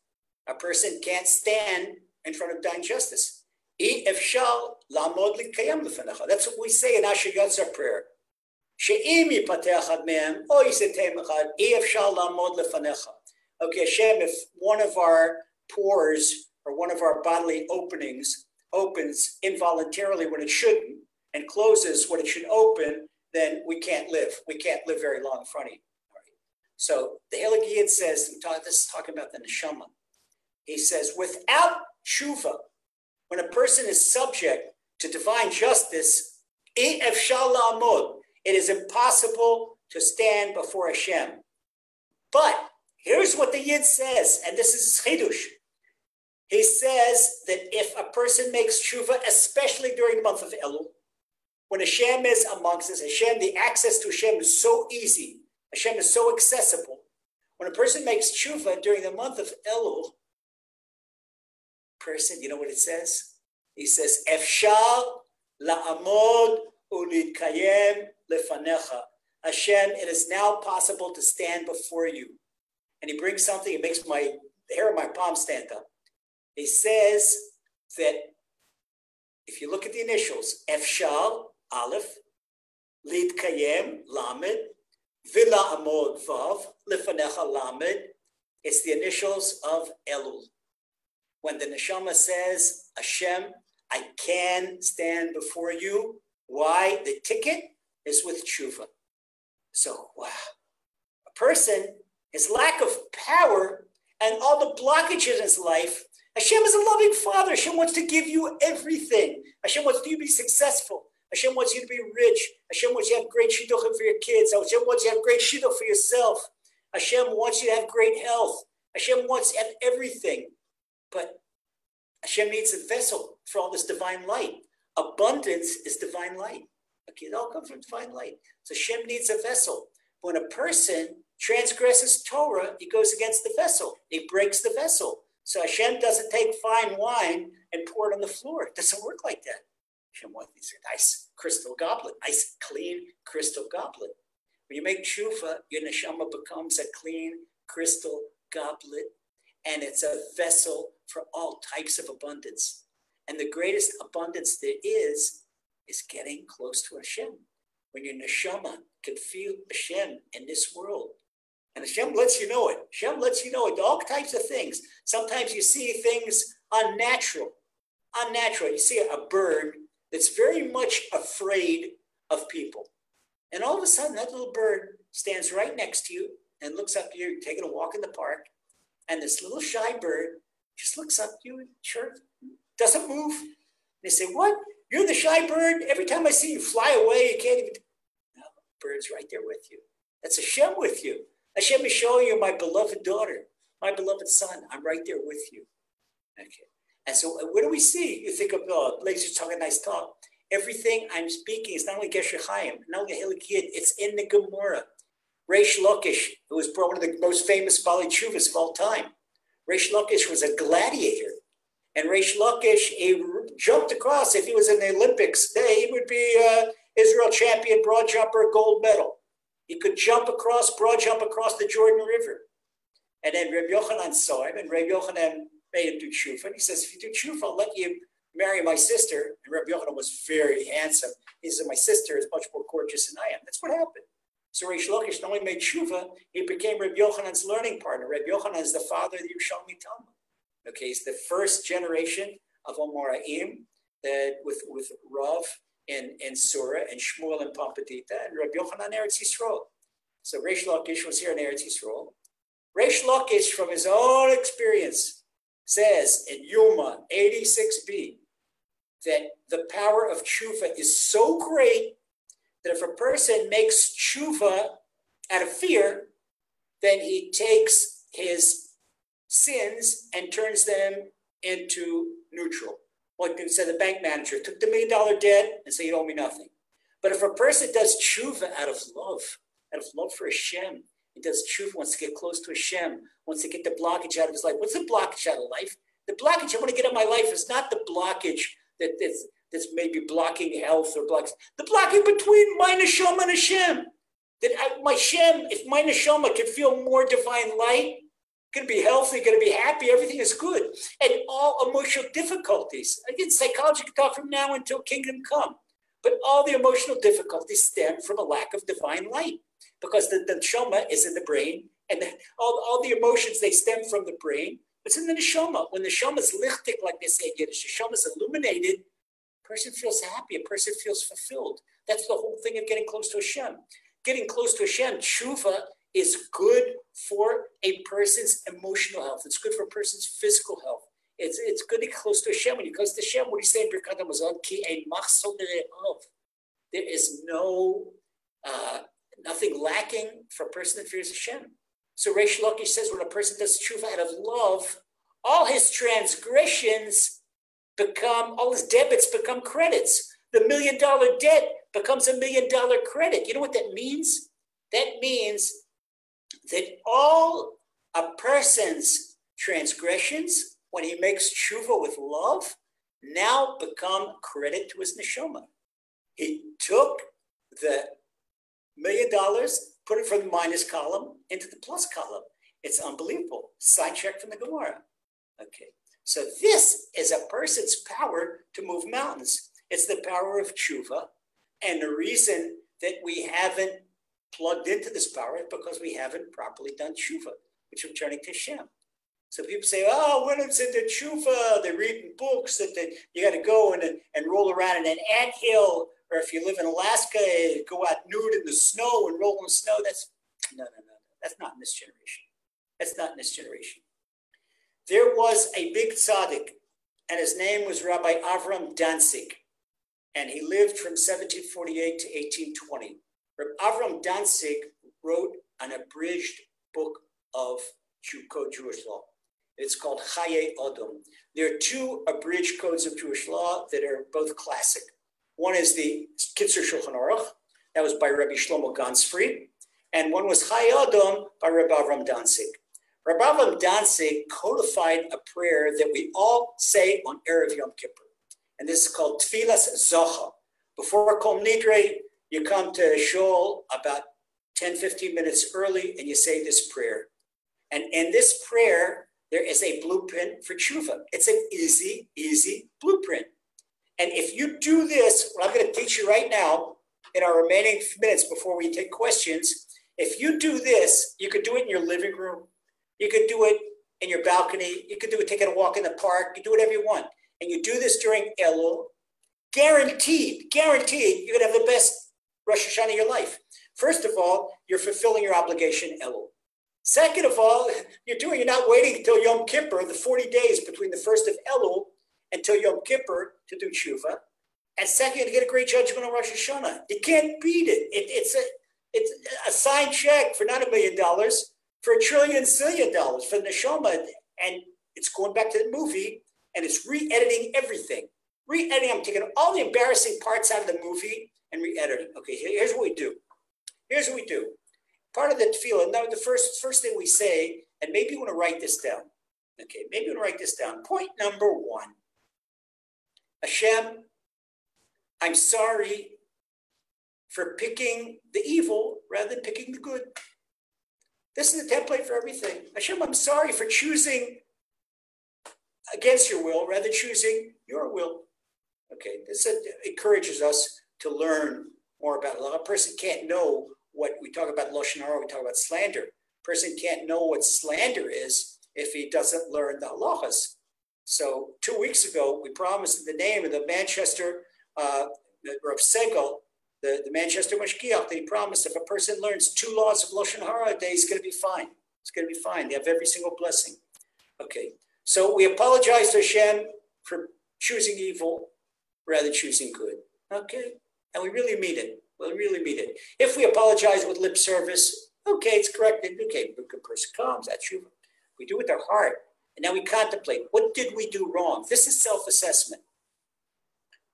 A person can't stand in front of divine justice. That's what we say in Asher Yotzer prayer. Okay, Hashem, if one of our pores or one of our bodily openings opens involuntarily when it shouldn't and closes when it should open, then we can't live. We can't live very long in front of you. So the Heilige Yid says, this is talking about the neshama. He says, without tshuva, when a person is subject to divine justice, it is impossible to stand before Hashem. But here's what the Yid says, and this is Chidush. He says that if a person makes tshuva, especially during the month of Elul, when Hashem is amongst us, Hashem, the access to Hashem is so easy. Hashem is so accessible. When a person makes tshuva during the month of Elul, person, you know what it says? He says, "Efshar la'amod ulitkayem lefanecha." Hashem, it is now possible to stand before you. And he brings something. It makes my the hair of my palm stand up. He says that if you look at the initials, Efshar Aleph, Litkayem Lamed. Vila Amod Vav, Lifanecha Lamed, it's the initials of Elul. When the neshama says, Hashem, I can stand before you. Why? The ticket is with tshuva. So, wow. A person, his lack of power and all the blockages in his life, Hashem is a loving father. Hashem wants to give you everything. Hashem wants you to be successful. Hashem wants you to be rich. Hashem wants you to have great shidduchim for your kids. Hashem wants you to have great shidduch for yourself. Hashem wants you to have great health. Hashem wants you to have everything. But Hashem needs a vessel for all this divine light. Abundance is divine light. Okay, it all comes from divine light. So Hashem needs a vessel. When a person transgresses Torah, he goes against the vessel. He breaks the vessel. So Hashem doesn't take fine wine and pour it on the floor. It doesn't work like that. Hashem wants these nice crystal goblet, nice clean crystal goblet. When you make tshuva, your neshama becomes a clean crystal goblet, and it's a vessel for all types of abundance. And the greatest abundance there is, is getting close to Hashem. When your neshama can feel Hashem in this world, and Hashem lets you know it. Hashem lets you know it. All types of things. Sometimes you see things unnatural, unnatural. You see a bird that's very much afraid of people. And all of a sudden, that little bird stands right next to you and looks up to you, taking a walk in the park. And this little shy bird just looks up to you and chirps, doesn't move. They say, what? You're the shy bird. Every time I see you fly away, you can't even. No, the bird's right there with you. That's Hashem with you. Hashem is showing you, my beloved daughter, my beloved son. I'm right there with you. Okay. And so what do we see? You think of, oh, Blake's talking a nice talk. Everything I'm speaking is not only Gesher Chaim, not only Hilkiah, it's in the Gemara. Reish Lakish, who was one of the most famous Bali Tshuvas of all time. Reish Lakish was a gladiator. And Reish Lakish, he jumped across. If he was in the Olympics, he would be uh, Israel champion, broad jumper, gold medal. He could jump across, broad jump across the Jordan River. And then Reb Yochanan saw him, and Reb Yochanan made him do tshuva. And he says, if you do tshuva, I'll let you marry my sister. And Reb Yochanan was very handsome. He said, my sister is much more gorgeous than I am. That's what happened. So Reish Lakish not only made tshuva, he became Reb Yochanan's learning partner. Reb Yochanan is the father of the Yerushalmi Talmud. Okay, he's the first generation of Amoraim that with, with Rav and, and Sura and Shmuel and Pampatita and Reb Yochanan Eretz Yisrael. So Reish Lakish was here in Eretz Yisrael. Reish Lakish, from his own experience, says in Yuma eighty-six b that the power of tshuva is so great that if a person makes tshuva out of fear, then he takes his sins and turns them into neutral. Like you said, the bank manager took the million dollar debt and said, you owe me nothing. But if a person does tshuva out of love, out of love for Hashem, he does tshuva, wants to get close to Hashem, wants to get the blockage out of his life. What's the blockage out of life? The blockage I want to get out of my life is not the blockage that that's that's maybe blocking health or blocks, the blocking between my neshama and Hashem. That I, my Shem, if my neshama could feel more divine light, going to be healthy, going to be happy, everything is good. And all emotional difficulties, again, psychology can talk from now until kingdom come, but all the emotional difficulties stem from a lack of divine light because the, the neshama is in the brain and the, all, all the emotions, they stem from the brain. It's in the neshama. When the neshama is lichtig, like they say in Yiddish, the neshama is illuminated, person feels happy, a person feels fulfilled. That's the whole thing of getting close to Hashem. Getting close to Hashem, tshuva, is good for a person's emotional health. It's good for a person's physical health. It's, it's good to get close to Hashem. When you close to Hashem, what do you say in Birkat HaMazon? Ki ein machsor le'e'ov. There is no, uh, nothing lacking for a person that fears Hashem. So Reish Lakish says when a person does tshuva out of love, all his transgressions become, all his debits become credits. The million dollar debt becomes a million dollar credit. You know what that means? That means that all a person's transgressions, when he makes tshuva with love, now become credit to his neshama. He took the million dollars, put it from the minus column into the plus column. It's unbelievable. Side check from the Gemara. Okay. So this is a person's power to move mountains. It's the power of tshuva. And the reason that we haven't plugged into this power is because we haven't properly done tshuva, which is returning to Hashem. So people say, oh, when it's in the tshuva, they're reading books that they, you got to go and, and roll around in an ant hill. Or if you live in Alaska, go out nude in the snow and roll in the snow. That's, no, no, no, that's not in this generation. That's not in this generation. There was a big tzaddik, and his name was Rabbi Avram Danzig, and he lived from seventeen forty-eight to eighteen twenty. Rabbi Avram Danzig wrote an abridged book of code Jewish law. It's called Chaye Odom. There are two abridged codes of Jewish law that are both classic. One is the Kitzur Shulchan Aruch, that was by Rabbi Shlomo Gansfried, and one was Chaye Odom by Rabbi Avram Danzig. Rabbi Avram Danzig codified a prayer that we all say on Erev Yom Kippur. And this is called Tfilas Zocha. Before Kol Nidre, you come to Shul about ten, fifteen minutes early and you say this prayer. And in this prayer, there is a blueprint for tshuva. It's an easy, easy blueprint. And if you do this, what I'm going to teach you right now in our remaining minutes before we take questions, if you do this, you could do it in your living room. You could do it in your balcony. You could do it taking a walk in the park. You do whatever you want. And you do this during Elul. Guaranteed, guaranteed, you're going to have the best Rosh Hashanah of your life. First of all, you're fulfilling your obligation, Elul. Second of all, you're doing, you're not waiting until Yom Kippur, the forty days between the first of Elul until Yom Kippur to do tshuva. And second, to get a great judgment on Rosh Hashanah. You can't beat it. it it's, a, it's a signed check for not a million dollars, for a trillion, zillion dollars for neshama. And it's going back to the movie and it's re-editing everything. Re-editing, I'm taking all the embarrassing parts out of the movie and re-editing. Okay, here's what we do. Here's what we do. Part of the tefillah, now the first, first thing we say, and maybe you want to write this down. Okay, maybe you want to write this down. Point number one. Hashem, I'm sorry for picking the evil rather than picking the good. This is the template for everything. Hashem, I'm sorry for choosing against your will rather than choosing your will. Okay, this encourages us to learn more about it. A person can't know what we talk about Lashon Hara, we talk about slander. A person can't know what slander is if he doesn't learn the halachas. So two weeks ago, we promised the name of the Manchester uh, Rav Segel, the, the Manchester Mashgiach, they promised if a person learns two laws of Lashon Hara a day, he's going to be fine. It's going to be fine. They have every single blessing. Okay, so we apologize to Hashem for choosing evil rather than choosing good. Okay, and we really mean it. We really mean it. If we apologize with lip service, okay, it's corrected. Okay, a good person comes, that's you. We do it with our heart. And now we contemplate, what did we do wrong? This is self-assessment.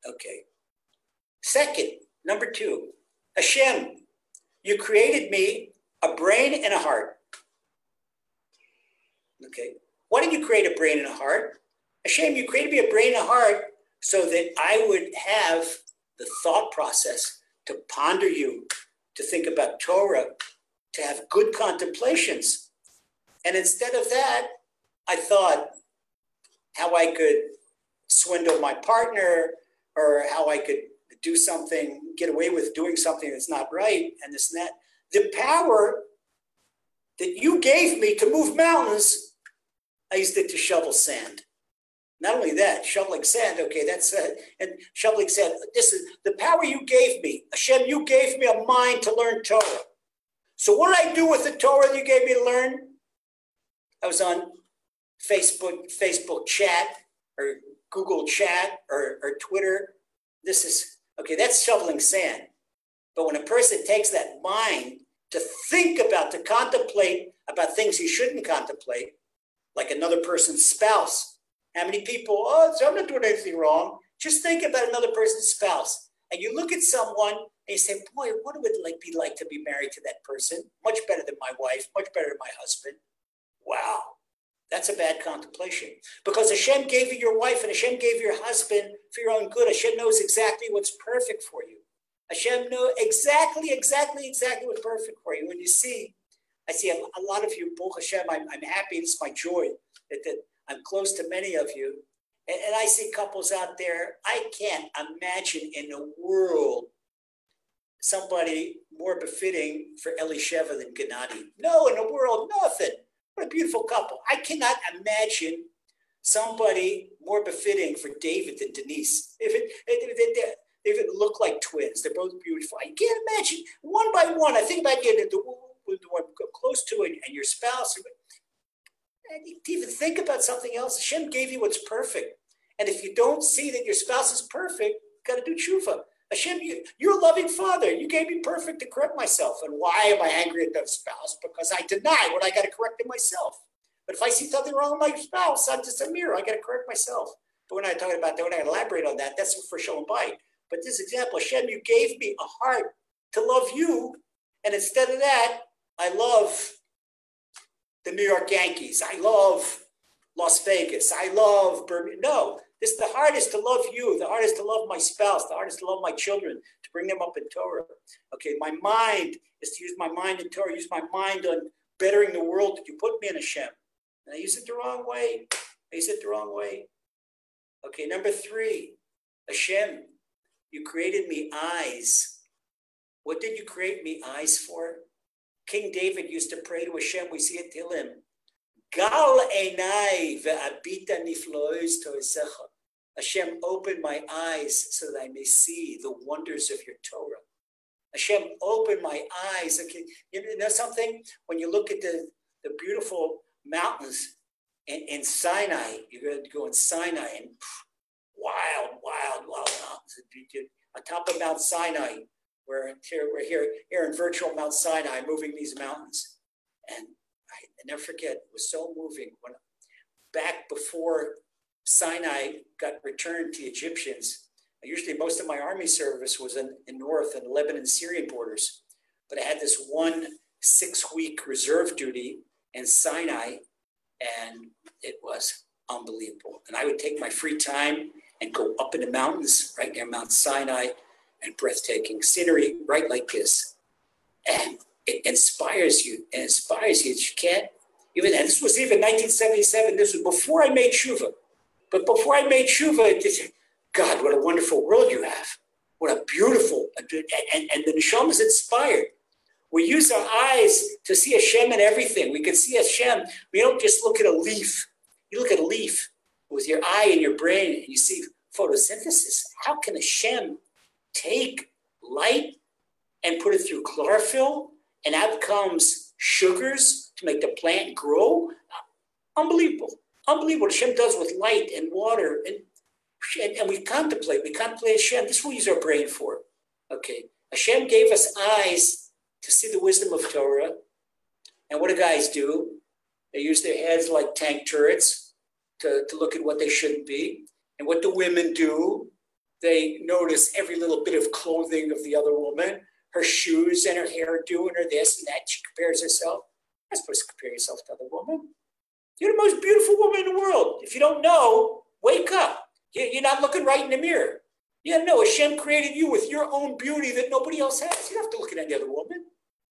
Okay. Second, number two, Hashem, you created me a brain and a heart. Okay. Why did you create a brain and a heart? Hashem, you created me a brain and a heart so that I would have the thought process to ponder you, to think about Torah, to have good contemplations. And instead of that, I thought how I could swindle my partner or how I could do something, get away with doing something that's not right and this and that. The power that you gave me to move mountains, I used it to shovel sand. Not only that, shoveling sand, okay, that's uh, and shoveling sand. This is the power you gave me. Hashem, you gave me a mind to learn Torah. So what did I do with the Torah that you gave me to learn? I was on Facebook, Facebook chat or Google chat or, or Twitter. This is, okay, that's shoveling sand. But when a person takes that mind to think about, to contemplate about things he shouldn't contemplate, like another person's spouse, how many people, oh, so I'm not doing anything wrong. Just think about another person's spouse. And you look at someone and you say, boy, what would it like be like to be married to that person? Much better than my wife, much better than my husband. Wow. That's a bad contemplation because Hashem gave you your wife and Hashem gave you your husband for your own good. Hashem knows exactly what's perfect for you. Hashem knows exactly, exactly, exactly what's perfect for you. When you see, I see a, a lot of you, Baruch Hashem, I'm, I'm happy. It's my joy that, that I'm close to many of you. And, and I see couples out there. I can't imagine in the world somebody more befitting for Elisheva than Gennady. No, in the world, nothing. What a beautiful couple. I cannot imagine somebody more befitting for David than Denise. If it, if it, it looked like twins, they're both beautiful. I can't imagine one by one. I think about getting the one close to and, and your spouse. And to even think about something else, Hashem gave you what's perfect. And if you don't see that your spouse is perfect, you've got to do tshuva. Hashem, you, you're a loving father. You gave me perfect to correct myself. And why am I angry at that spouse? Because I deny what I got to correct in myself. But if I see something wrong with my spouse, I'm just a mirror. I got to correct myself. But we're not talking about that. We're not going to elaborate on that. That's for shalom bayit. But this example, Hashem, you gave me a heart to love you. And instead of that, I love the New York Yankees. I love Las Vegas. I love Birmingham. No. It's the heart is to love you. The heart is to love my spouse. The heart is to love my children, to bring them up in Torah. Okay, my mind is to use my mind in Torah, use my mind on bettering the world that you put me in, Hashem. And I use it the wrong way. I use it the wrong way. Okay, number three, Hashem, you created me eyes. What did you create me eyes for? King David used to pray to Hashem. We see it till him. Gal einai ve'abita niflois toisecha. Hashem, open my eyes so that I may see the wonders of your Torah. Hashem, open my eyes. Okay, you know something? When you look at the, the beautiful mountains in, in Sinai, you're going to go in Sinai and wild, wild, wild mountains on top of Mount Sinai. We're here, we're here, here in virtual Mount Sinai, moving these mountains. And I, I never forget, it was so moving. When back before Sinai got returned to the Egyptians, usually most of my army service was in the north and Lebanon Syrian borders. But I had this one six-week reserve duty in Sinai, and it was unbelievable. And I would take my free time and go up in the mountains right near Mount Sinai, and breathtaking scenery right like this. And it inspires you, and inspires you that you can't even, and this was even nineteen seventy-seven, this was before I made Shuvah. But before I made Shuvah, God, what a wonderful world you have. What a beautiful, and, and the Neshama is inspired. We use our eyes to see Hashem in everything. We can see Hashem. We don't just look at a leaf. You look at a leaf with your eye and your brain, and you see photosynthesis. How can Hashem take light and put it through chlorophyll, and out comes sugars to make the plant grow? Unbelievable. Unbelievable what Hashem does with light and water. And, and, and we contemplate. We contemplate Hashem. This is what we use our brain for. Okay. Hashem gave us eyes to see the wisdom of Torah. And what do guys do? They use their heads like tank turrets to, to look at what they shouldn't be. And what do women do? They notice every little bit of clothing of the other woman, her shoes and her hairdo and her this and that. She compares herself. You're not supposed to compare yourself to other women. You're the most beautiful woman in the world. If you don't know, wake up. You're not looking right in the mirror. Yeah, no, Hashem created you with your own beauty that nobody else has. You don't have to look at any other woman.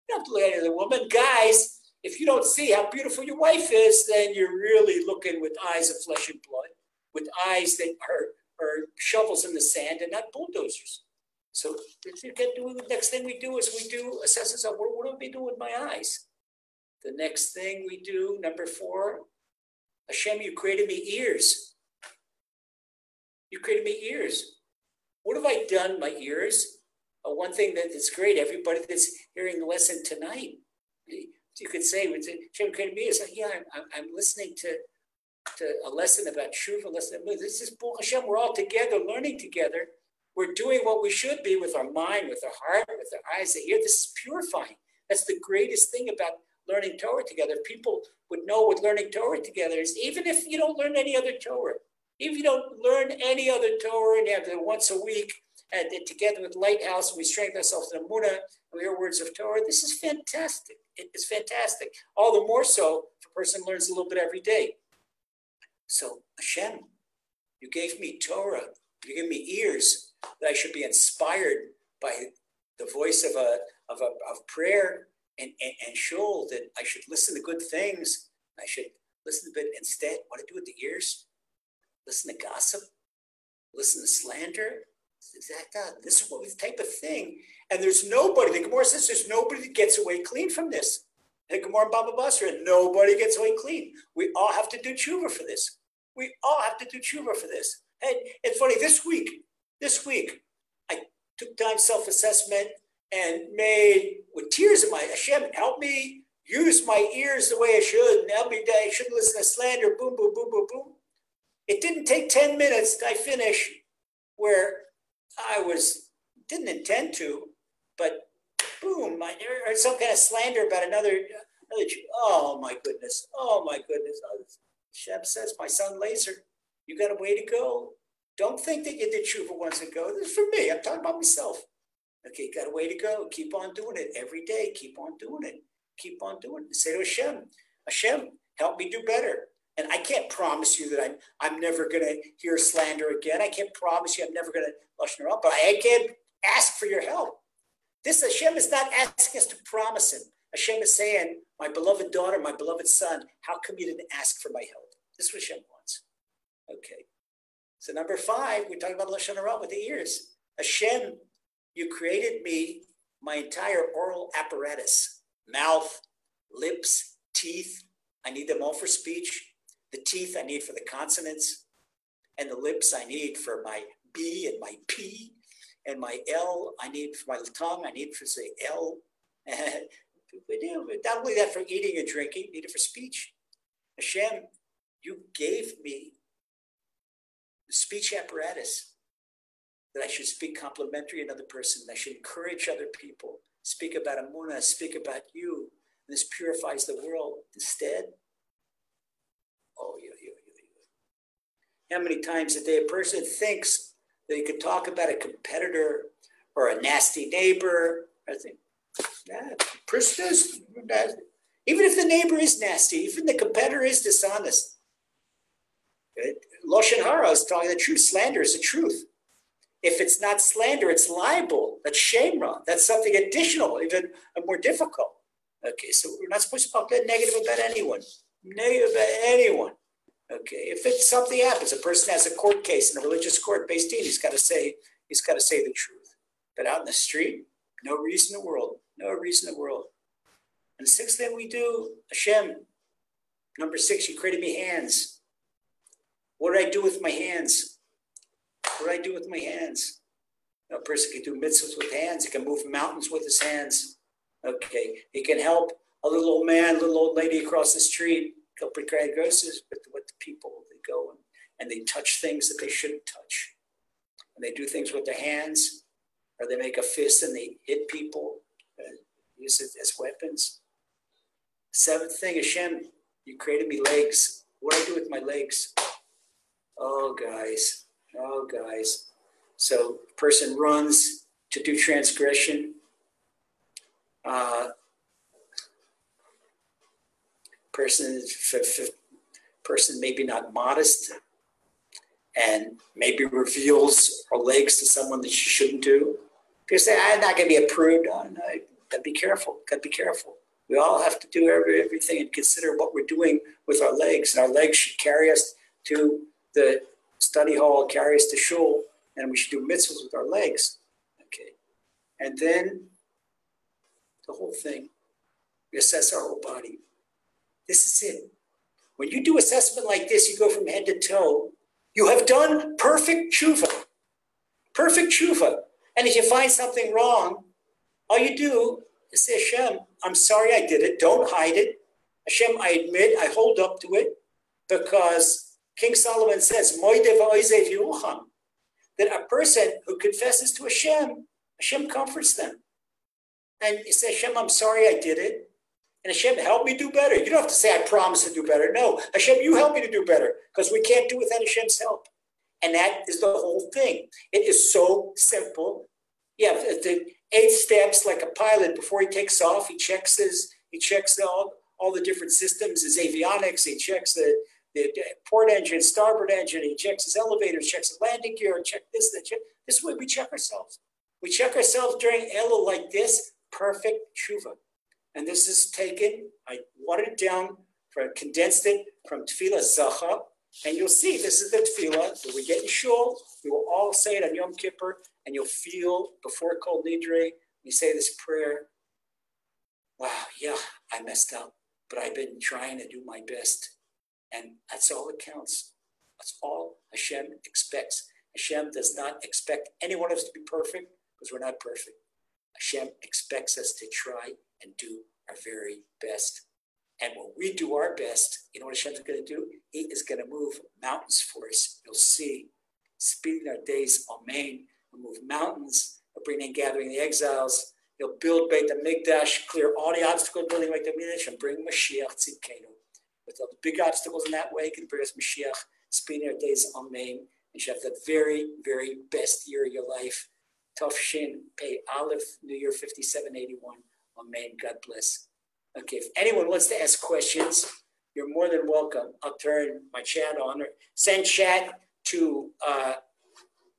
You don't have to look at any other woman. Guys, if you don't see how beautiful your wife is, then you're really looking with eyes of flesh and blood, with eyes that are or shovels in the sand and not bulldozers. So the next thing we do is we do assessments of what, what do we do with my eyes? The next thing we do, number four, Hashem, you created me ears. You created me ears. What have I done, my ears? Uh, one thing that is great, everybody that's hearing the lesson tonight, you could say, Hashem created me ears. Yeah, I'm, I'm listening to To a lesson about Shuvah, a lesson about this is Baruch Hashem. We're all together, learning together. We're doing what we should be with our mind, with our heart, with our eyes, and ear. This is purifying. That's the greatest thing about learning Torah together. People would know what learning Torah together is, even if you don't learn any other Torah. If you don't learn any other Torah, and have once a week, and together with Lighthouse, we strengthen ourselves in Amunah, and we hear words of Torah. This is fantastic. It is fantastic. All the more so if a person learns a little bit every day. So Hashem, you gave me Torah, you gave me ears that I should be inspired by the voice of a of a of prayer and, and, and shul, that I should listen to good things. I should listen to it instead. What do I do with the ears? Listen to gossip, listen to slander. This is what this type of thing. And there's nobody, the Gemara says there's nobody that gets away clean from this. And Gemara and Baba Basra, nobody gets away clean. We all have to do tshuva for this. We all have to do tshuva for this. And it's funny, this week, this week, I took time self-assessment and made, with tears in my, Hashem, help me use my ears the way I should, and help me, I shouldn't listen to slander, boom, boom, boom, boom, boom. It didn't take ten minutes to finish where I was, didn't intend to, but boom, I heard some kind of slander about another, another Jew. Oh my goodness, oh my goodness. Hashem says, my son Laser, you got a way to go. Don't think that you did tshuva once ago. This is for me, I'm talking about myself. Okay, got a way to go. Keep on doing it every day. Keep on doing it. Keep on doing it. Say to Hashem, Hashem, help me do better. And I can't promise you that I'm, I'm never going to hear slander again. I can't promise you I'm never going to lush her up, but I can't ask for your help. This Hashem is not asking us to promise him. Hashem is saying, my beloved daughter, my beloved son, how come you didn't ask for my help? This is what Hashem wants. Okay. So number five, we're talking about Lashon Hara with the ears. Hashem, you created me, my entire oral apparatus, mouth, lips, teeth. I need them all for speech. The teeth I need for the consonants, and the lips I need for my B and my P. And my L, I need for my tongue, I need for say L. Not only that for eating and drinking, need it for speech. Hashem, you gave me speech apparatus, that I should speak complimentary another person, that I should encourage other people, speak about Amunah, speak about you, and this purifies the world. Instead, oh, you, you, you, you. How many times a day a person thinks that he could talk about a competitor or a nasty neighbor? I think, yeah, person is nasty. Even if the neighbor is nasty, even the competitor is dishonest. Loshen Hara is telling the truth. Slander is the truth. If it's not slander, it's libel. That's shemra. That's something additional, even more difficult. Okay, so we're not supposed to talk negative about anyone. Negative about anyone. Okay, if it's something happens, a person has a court case in a religious court based deed, he's got to say, he's got to say the truth. But out in the street, no reason in the world. No reason in the world. And the sixth thing we do, Hashem, number six, you created me hands. What did I do with my hands? What did I do with my hands? A person can do mitzvahs with hands. He can move mountains with his hands. Okay. He can help a little old man, little old lady across the street. Go with the people. They go and, and they touch things that they shouldn't touch. And they do things with their hands. Or they make a fist and they hit people. Uh, use it as weapons. Seventh thing, Hashem, you created me legs. What do I do with my legs? Oh, guys. Oh, guys. So a person runs to do transgression. Uh, person, f- f- person maybe not modest and maybe reveals her legs to someone that she shouldn't do. Because they, I'm not going to be approved on. Oh, no, got to be careful. Got to be careful. We all have to do every, everything and consider what we're doing with our legs. And our legs should carry us to the study hall, carry us to shul, and we should do mitzvahs with our legs. Okay. And then the whole thing, we assess our whole body. This is it. When you do assessment like this, you go from head to toe, you have done perfect tshuva. Perfect tshuva. And if you find something wrong, all you do is say, Hashem, I'm sorry I did it. Don't hide it. Hashem, I admit, I hold up to it, because King Solomon says, that a person who confesses to Hashem, Hashem comforts them. And he says, Hashem, I'm sorry I did it. And Hashem, help me do better. You don't have to say, I promise to do better. No, Hashem, you help me to do better, because we can't do without Hashem's help. And that is the whole thing. It is so simple. You have the eight steps, like a pilot. Before he takes off, he checks his, he checks all, all the different systems, his avionics, he checks the the port engine, starboard engine, he checks his elevator, checks his landing gear, check this, that, check. This is the way we check ourselves. We check ourselves during Elul like this, perfect tshuva. And this is taken, I watered it down, condensed it from Tefillah Zacha, and you'll see this is the Tefillah that we get in shul. We will all say it on Yom Kippur, and you'll feel before Kol Nidre, we say this prayer, wow, yeah, I messed up, but I've been trying to do my best. And that's all that counts. That's all Hashem expects. Hashem does not expect anyone else to be perfect, because we're not perfect. Hashem expects us to try and do our very best. And when we do our best, you know what Hashem's going to do? He is going to move mountains for us. You'll see. Speeding our days, Amen. He'll move mountains. He'll bring in gathering the exiles. He'll build Beit HaMikdash, clear all the obstacles building Beit HaMikdash, and bring Mashiach Tzidkenu. With the big obstacles in that way, can bring us Mashiach, spending our days on Main, and you have the very, very best year of your life. Tov Shin, Pei Aleph, New Year fifty-seven eighty-one. Amen. God bless. Okay, if anyone wants to ask questions, you're more than welcome. I'll turn my chat on or send chat to uh,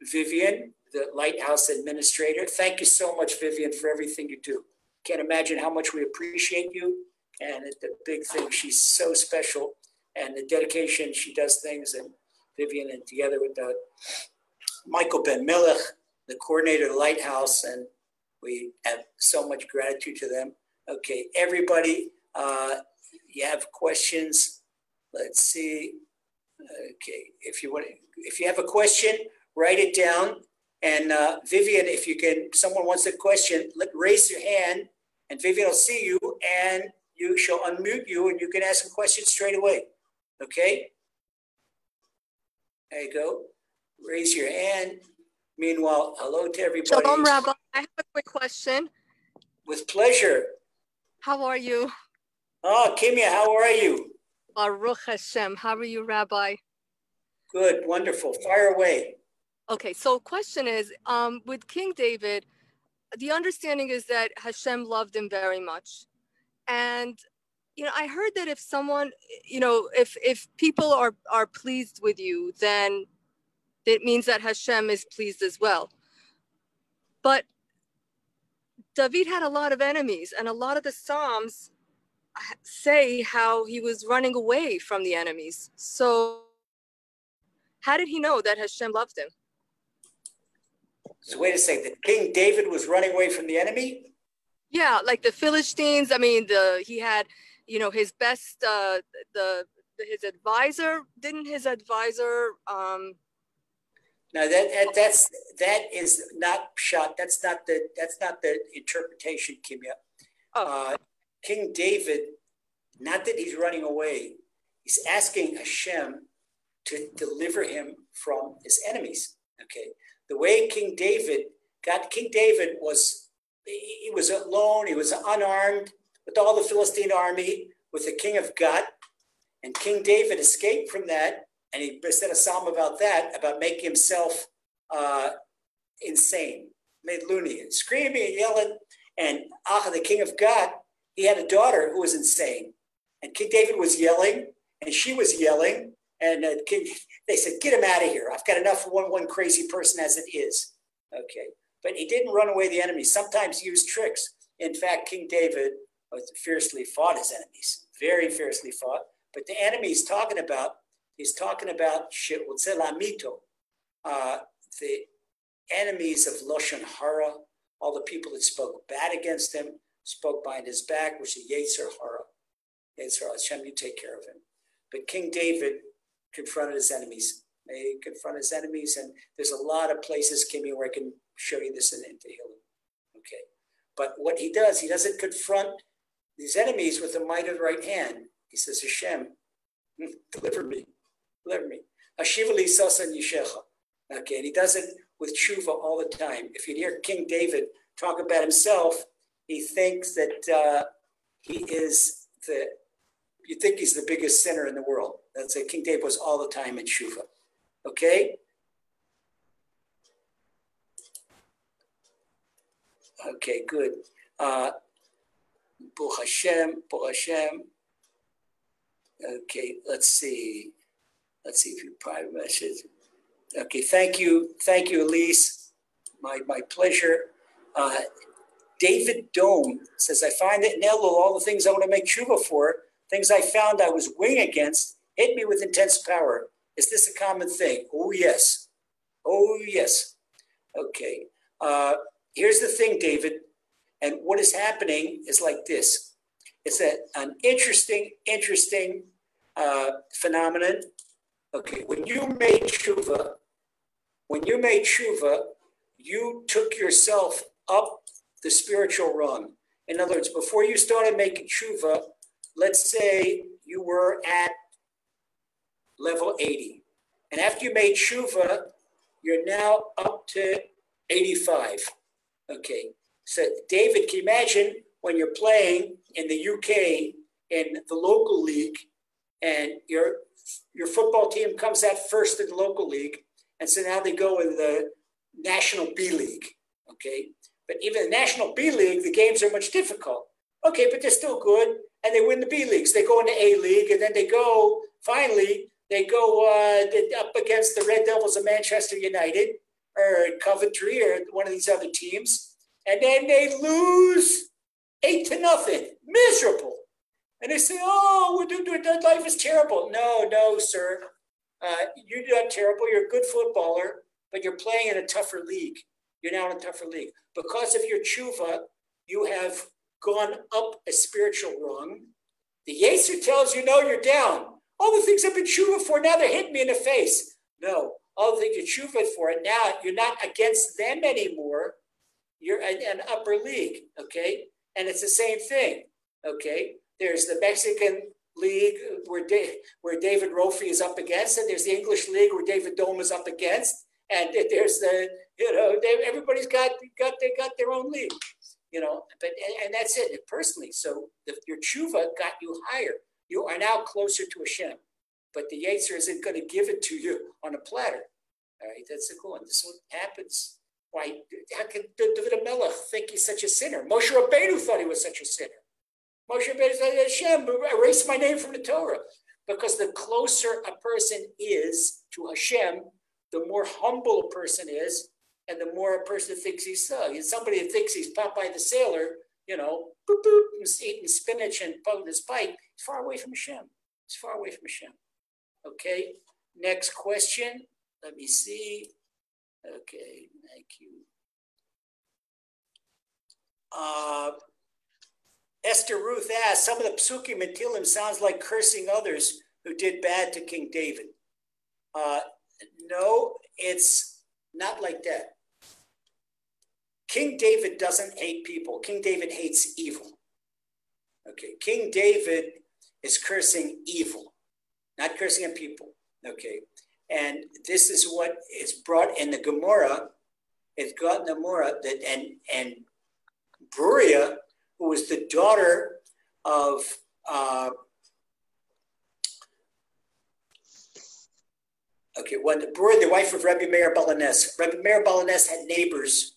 Vivian, the Lighthouse Administrator. Thank you so much, Vivian, for everything you do. Can't imagine how much we appreciate you. And the big thing, she's so special, and the dedication she does things. And Vivian, and together with the Michael Ben Melech, the coordinator of the Lighthouse, and we have so much gratitude to them. Okay, everybody, uh, you have questions? Let's see. Okay, if you want, if you have a question, write it down. And uh, Vivian, if you can, someone wants a question, let raise your hand, and Vivian will see you and. You shall unmute you, and you can ask some questions straight away. Okay? There you go. raise your hand. Meanwhile, hello to everybody. Shalom, Rabbi. I have a quick question. With pleasure. How are you? Oh, Kimya, how are you? Baruch Hashem. How are you, Rabbi? Good, wonderful. Fire away. Okay, so question is, um, with King David, the understanding is that Hashem loved him very much. And, you know, I heard that if someone, you know, if if people are, are pleased with you, then it means that Hashem is pleased as well. But David had a lot of enemies, and a lot of the Psalms say how he was running away from the enemies. So how did he know that Hashem loved him? So wait a second, King David was running away from the enemy? Yeah, like the Philistines. I mean, the he had, you know, his best, uh, the his advisor. Didn't his advisor? Um, now that, that that's that is not shot. That's not the that's not the interpretation, Kimya. Oh. Uh, King David, not that he's running away. He's asking Hashem to deliver him from his enemies. Okay. The way King David got, King David was, he was alone, he was unarmed with all the Philistine army, with the king of Gath. And King David escaped from that, and he said a psalm about that, about making himself uh, insane, made loony, and screaming and yelling. And Ah, the king of Gath, he had a daughter who was insane. And King David was yelling, and she was yelling. And uh, King, they said, get him out of here. I've got enough of one, one crazy person as it is. Okay. But he didn't run away the enemy. Sometimes he used tricks. In fact, King David fiercely fought his enemies, very fiercely fought. But the enemy he's talking about, he's talking about uh, the enemies of Lashon Hara, all the people that spoke bad against him, spoke behind his back, which is Yetzer Hara. Yetzer Hara, Hashem, you take care of him. But King David confronted his enemies. They confront his enemies, and there's a lot of places, Kimmy, where I can show you this in the healing. Okay, but what he does, he doesn't confront these enemies with the might of the right hand. He says, Hashem, deliver me, deliver me. Ashivali sasan yishecha. Okay, and he does it with tshuva all the time. If you hear King David talk about himself, he thinks that uh, he is the. You think he's the biggest sinner in the world. That's it. King David was all the time in tshuva. Okay? Okay, good. Uh, Baruch Hashem, Baruch Hashem. Okay, let's see. Let's see if you private message. Okay, thank you. Thank you, Elise. My, my pleasure. Uh, David Dome says, I find that in Elul, all the things I want to make tshuva for, things I found I was wing against, hit me with intense power. Is this a common thing? Oh, yes. Oh, yes. Okay. Uh, here's the thing, David. And what is happening is like this. It's a, an interesting, interesting uh, phenomenon. Okay. When you made tshuva, when you made tshuva, you took yourself up the spiritual rung. In other words, before you started making tshuva, let's say you were at level eighty. And after you made tshuva, you're now up to eighty-five. Okay. So David, can you imagine when you're playing in the U K in the local league and your your football team comes out first in the local league, and so now they go in the National B League. Okay. But even the National B League, the games are much difficult. Okay, but they're still good. And they win the B leagues. They go into A league, and then they go. Finally, they go uh, up against the Red Devils of Manchester United or Coventry or one of these other teams, and then they lose eight to nothing, miserable. And they say, "Oh, we're doing life is terrible." No, no, sir, uh, you're not terrible. You're a good footballer, but you're playing in a tougher league. You're now in a tougher league because of your tshuva. You have gone up a spiritual rung. The Yetzer tells you, no, you're down. All the things I've been tshuva for, now they're hitting me in the face. No, all the things you're tshuva for, now you're not against them anymore. You're an, an upper league, okay? And it's the same thing, okay? There's the Mexican league where, da- where David Rofi is up against, and there's the English league where David Dome is up against, And there's the, you know, they, everybody's got got they got their own league, you know. But and, and that's it personally. So the, your tshuva got you higher. You are now closer to Hashem, but the Yetzer isn't going to give it to you on a platter. All right, that's the cool one. This one happens. Why? How can David HaMelech think he's such a sinner? Moshe Rabbeinu thought he was such a sinner. Moshe Rabbeinu said, Hashem, erase my name from the Torah. Because the closer a person is to Hashem, the more humble a person is, and the more a person thinks he's so. Uh, somebody that thinks he's Popeye the Sailor, you know, boop, boop, and eating spinach and poking his bike, he's far away from Hashem. He's far away from Hashem. Okay, next question. Let me see. Okay, thank you. Uh, Esther Ruth asks, some of the psukim in Tehillim sounds like cursing others who did bad to King David. Uh, no, it's not like that. King David doesn't hate people. King David hates evil. Okay, King David is cursing evil, not cursing at people. Okay. And this is what is brought in the Gemara. It's got in the Gemara that and and Bruria, who was the daughter of uh, okay, when Bruria, the wife of Rabbi Meir Balanes. Rabbi Meir Balanes had neighbors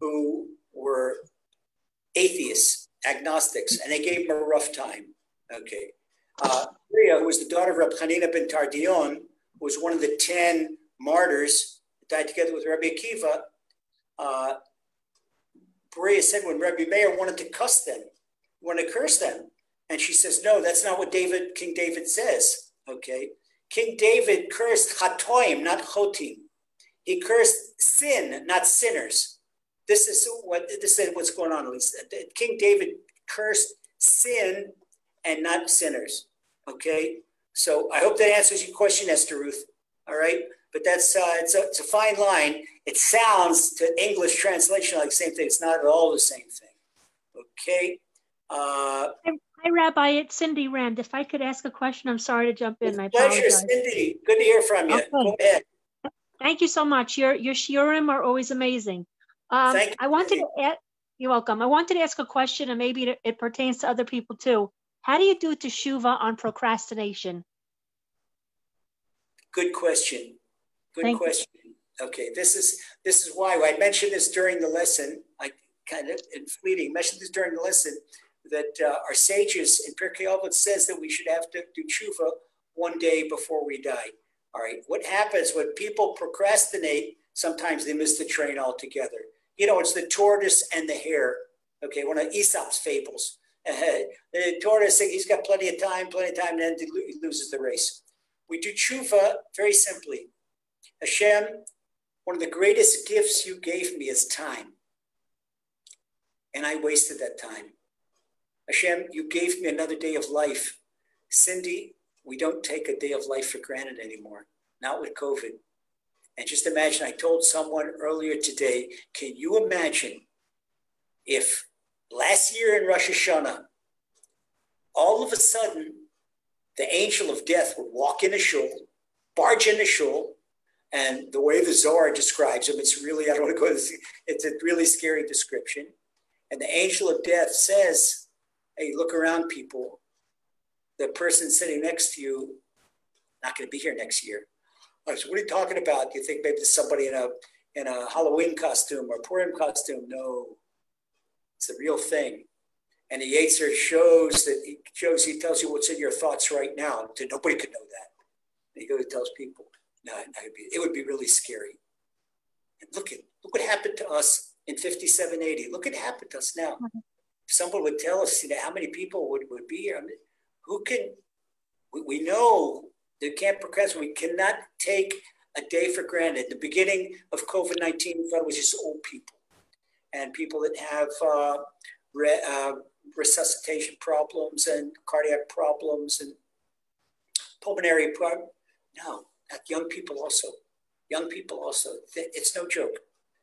who were atheists, agnostics, and they gave him a rough time. Okay, uh, Bruria, who was the daughter of Rabbi Hanina ben Tardion, was one of the ten martyrs that died together with Rabbi Akiva. Uh, Berea said when Rabbi Meir wanted to cuss them, wanted to curse them. And she says, no, that's not what David, King David says, okay? King David cursed chatoim, not chotim. He cursed sin, not sinners. This is, what, this is what's going on, at least. King David cursed sin and not sinners, okay? So I hope that answers your question, Esther Ruth. All right, but that's uh, it's a it's a fine line. It sounds to English translation like the same thing. It's not at all the same thing. Okay. Uh, Hi, Rabbi. It's Cindy Rand. If I could ask a question, I'm sorry to jump in. My pleasure, Cindy. Good to hear from you. Okay. Go ahead. Thank you so much. Your your shiurim are always amazing. Um, Thank you. I wanted to ask, you're welcome. I wanted to ask a question, and maybe it, it pertains to other people too. How do you do teshuva on procrastination? Good question. Good Thank question. You. Okay, this is this is why I mentioned this during the lesson. I kind of in fleeting mentioned this during the lesson that uh, our sages in Pirkei Avot says that we should have to do teshuva one day before we die. All right, what happens when people procrastinate? Sometimes they miss the train altogether. You know, it's the tortoise and the hare. Okay, one of Aesop's fables. Uh, the tortoise thing, he's got plenty of time, plenty of time, and then he loses the race. We do tshuva very simply. Hashem, one of the greatest gifts you gave me is time. And I wasted that time. Hashem, you gave me another day of life. Cindy, we don't take a day of life for granted anymore, not with COVID. And just imagine, I told someone earlier today, can you imagine if last year in Rosh Hashanah, all of a sudden, the angel of death would walk in a shul, barge in a shul, and the way the Zohar describes him, it's really, I don't want to go to this, it's a really scary description. And the angel of death says, hey, look around, people. The person sitting next to you, not going to be here next year. I said, what are you talking about? Do you think maybe there's somebody in a, in a Halloween costume or Purim costume? No. The real thing. And the Yetzer shows that he shows he tells you what's in your thoughts right now. Nobody could know that. And he goes and tells people, no, no it'd be, it would be really scary. And look at look what happened to us in fifty-seven eighty. Look what happened to us now. If someone would tell us, you know, how many people would, would be here? I mean, who can we, we know they can't procrastinate. We cannot take a day for granted. At the beginning of COVID nineteen, we thought it was just old people. And people that have uh, re uh, resuscitation problems and cardiac problems and pulmonary problems. No, not young people also. Young people also. It's no joke.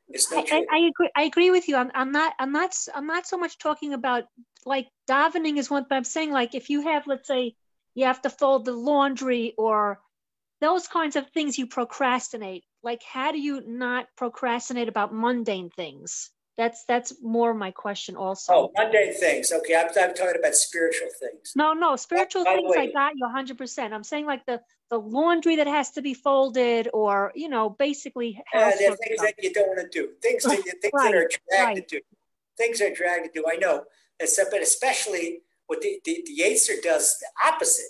It's no I, joke. I, I agree. I agree with you. I'm, I'm not. I'm not. I'm not so much talking about like davening is one, but I'm saying like if you have, let's say, you have to fold the laundry or those kinds of things you procrastinate. Like, how do you not procrastinate about mundane things? That's that's more my question also. Oh, mundane things. Okay, I'm, I'm talking about spiritual things. No, no, spiritual oh, things, I got you one hundred percent. I'm saying like the, the laundry that has to be folded or, you know, basically. Uh, there are things stuff. that you don't want to do. Things that, things right, that are dragged right. to do. Things are dragged to do. I know. Except, but especially what the, the, the Yetzer does the opposite.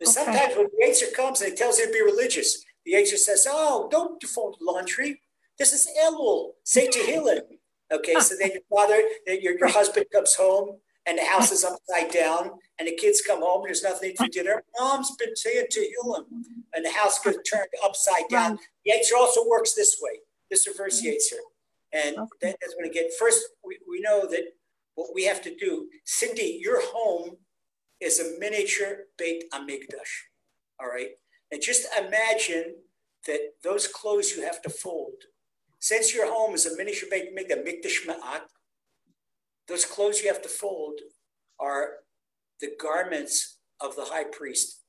Okay. Sometimes when the Yetzer comes and it tells you to be religious, the Yetzer says, oh, don't fold laundry. This is Elul. Say Tehillim. Okay, so then your father, then your, your husband comes home and the house is upside down and the kids come home, there's nothing for dinner. Mom's been saying Tehillim and the house gets turned upside down. Yetzer also works this way. This reverse Yetzer. And okay. that's what I get. First, we, we know that what we have to do, Cindy, your home is a miniature Beit Hamikdash. All right. And just imagine that those clothes you have to fold. Since your home is a miniature Beit Hamikdash, Mikdash Ma'at, those clothes you have to fold are the garments of the high priest.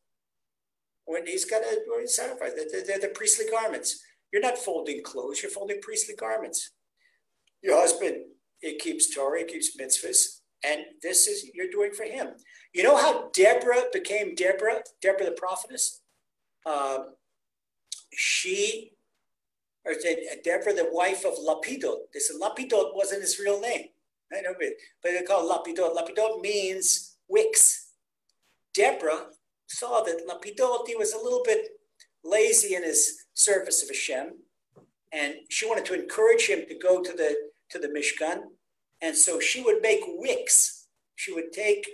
When he's got a sacrifice, they're, they're the priestly garments. You're not folding clothes, you're folding priestly garments. Your husband, he keeps Torah, he keeps mitzvahs, and this is, you're doing for him. You know how Deborah became Deborah, Deborah the prophetess? Uh, she... Or Deborah, the wife of Lapidot. They said Lapidot wasn't his real name. I know, but they call it Lapidot. Lapidot means wicks. Deborah saw that Lapidot, he was a little bit lazy in his service of Hashem, and she wanted to encourage him to go to the to the Mishkan, and so she would make wicks. She would take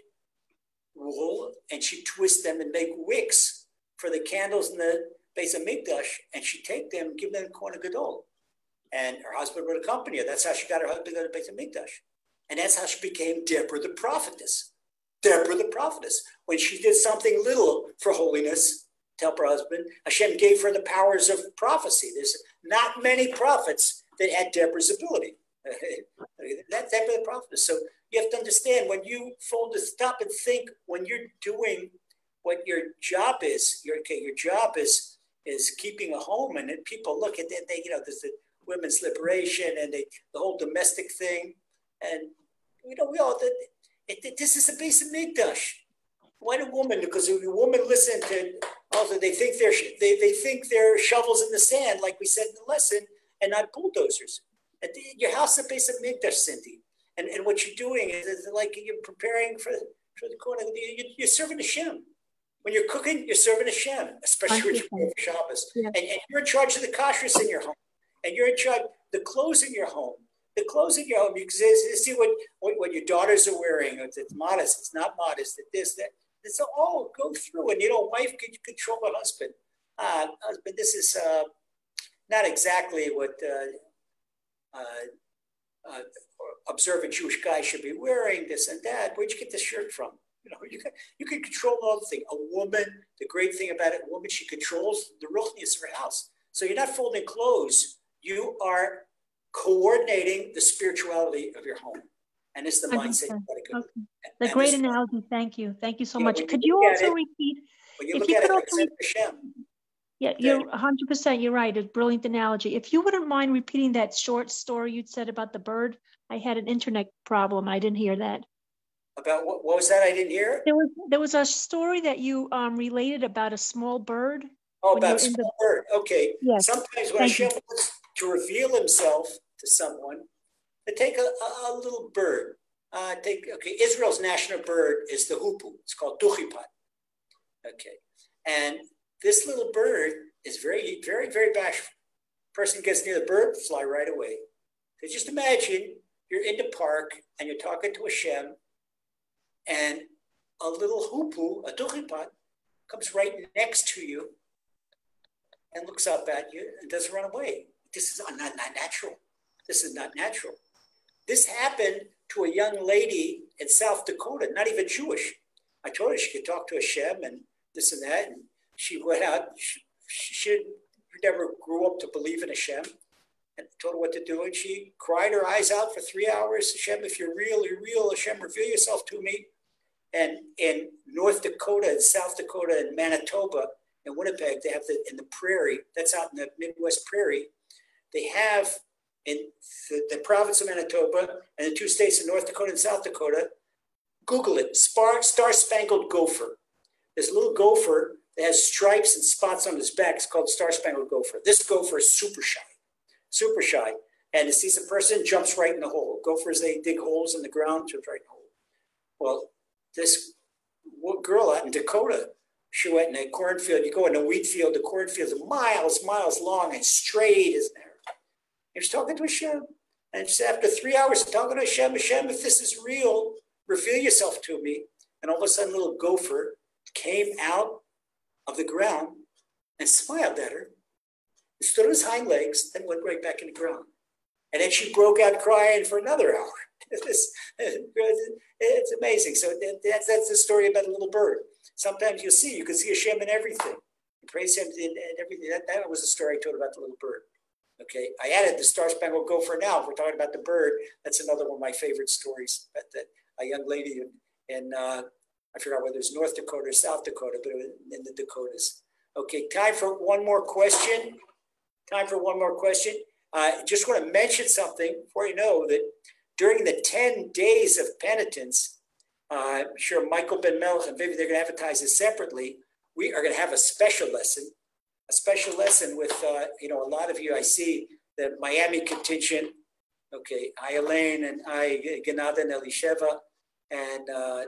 wool and she twist them and make wicks for the candles in the Beis Hamikdash, and she'd take them, give them Kohen Gadol. And her husband would accompany her. That's how she got her husband to go to Beis Hamikdash. And that's how she became Deborah the prophetess. Deborah the prophetess. When she did something little for holiness to help her husband, Hashem gave her the powers of prophecy. There's not many prophets that had Deborah's ability. That's Deborah the prophetess. So you have to understand, when you fold it, stop and think when you're doing what your job is. Your, okay, your job is is keeping a home, and it, people look at that, they, you know, there's the women's liberation and they, the whole domestic thing. And, you know, we all, the, it, it, this is a Beis Hamikdash. Why do women, because if a woman listen to, also they think they're, they, they think they're shovels in the sand, like we said in the lesson, and not bulldozers. At the, your house is a Beis Hamikdash, Cindy. And, and what you're doing is, is like you're preparing for, for the corner, you, you're serving Hashem. When you're cooking, you're serving Hashem, especially when you're Shabbos. Yeah. And, and you're in charge of the kashrus in your home. And you're in charge of the clothes in your home. The clothes in your home, you see what, what, what your daughters are wearing. It's, it's modest, it's not modest, it's this, that. It's all go through. And, you know, wife can control the husband. Uh, husband, this is uh, not exactly what uh, uh, uh, observant Jewish guy should be wearing, this and that. Where'd you get this shirt from? You know, you can, you can control all the thing. A woman, the great thing about it, a woman, she controls the ruchnius of her house. So you're not folding clothes. You are coordinating the spirituality of your home. And it's the mindset. Okay. Go okay. The and great analogy. Thank you. Thank you so you much. Know, could you, you also it, repeat? When you if look you at could it, also Hashem, yeah, you're one hundred percent. You're right. It's a brilliant analogy. If you wouldn't mind repeating that short story you'd said about the bird. I had an internet problem. I didn't hear that. About what, what was that? I didn't hear. There was there was a story that you um, related about a small bird. Oh, about a small the... bird. Okay. Yes. Sometimes when Hashem wants to reveal Himself to someone, I take a, a, a little bird. Uh, take okay. Israel's national bird is the hoopoe. It's called duchipat. Okay, and this little bird is very, very, very bashful. Person gets near the bird, fly right away. So just imagine you're in the park and you're talking to Hashem. And a little hoopoe, a duchipat, comes right next to you and looks up at you and doesn't run away. This is not, not natural. This is not natural. This happened to a young lady in South Dakota, not even Jewish. I told her she could talk to Hashem and this and that. And she went out. She, she never grew up to believe in Hashem. And told her what to do, and she cried her eyes out for three hours. Hashem, if you're real, you're real. Hashem, reveal yourself to me. And in North Dakota and South Dakota and Manitoba, in Winnipeg, they have the, in the prairie, that's out in the Midwest prairie, they have in the, the province of Manitoba and the two states of North Dakota and South Dakota, Google it, Spar, Star-Spangled Gopher. This little gopher that has stripes and spots on his back is called Star-Spangled Gopher. This gopher is super shy, super shy. And it sees a person, jumps right in the hole. Gophers, they dig holes in the ground, jumps right in the hole. Well, this girl out in Dakota, she went in a cornfield. You go in a wheat field, the cornfield is miles, miles long and straight as an arrow. And she's talking to Hashem. And just after three hours of talking to Hashem, Hashem, if this is real, reveal yourself to me. And all of a sudden, a little gopher came out of the ground and smiled at her, and stood on his hind legs, and went right back in the ground. And then she broke out crying for another hour. It's, it's amazing. So that's, that's the story about a little bird. Sometimes you'll see, you can see Hashem in everything. You praise him in everything. That, that was the story I told about the little bird. Okay, I added the Star-Spangled Gopher now. If we're talking about the bird, that's another one of my favorite stories. About the, a young lady in, in uh, I forgot whether it's North Dakota or South Dakota, but it was in the Dakotas. Okay, time for one more question. Time for one more question. I uh, just want to mention something before you know that during the ten days of penitence, uh, I'm sure Michael Ben Melch and Vivi, they're going to advertise this separately. We are going to have a special lesson, a special lesson with, uh, you know, a lot of you. I see the Miami contingent. Okay, I, Elaine, and I, Gennada and Elisheva. And uh,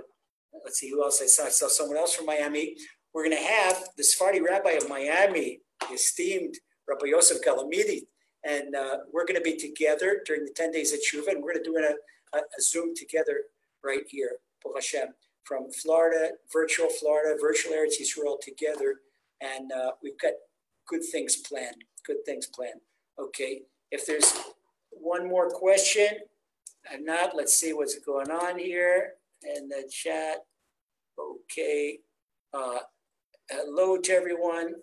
let's see who else I saw. I saw someone else from Miami. We're going to have the Sephardi rabbi of Miami, the esteemed Rabbi Yosef Galamidi. And uh, we're going to be together during the ten days at Shuvah, and we're going to do a, a, a Zoom together right here, Baruch Hashem, from Florida, virtual Florida, virtual Eretz Yisrael together. And uh, we've got good things planned, good things planned. Okay, if there's one more question, I'm not, let's see what's going on here in the chat. Okay, uh, hello to everyone.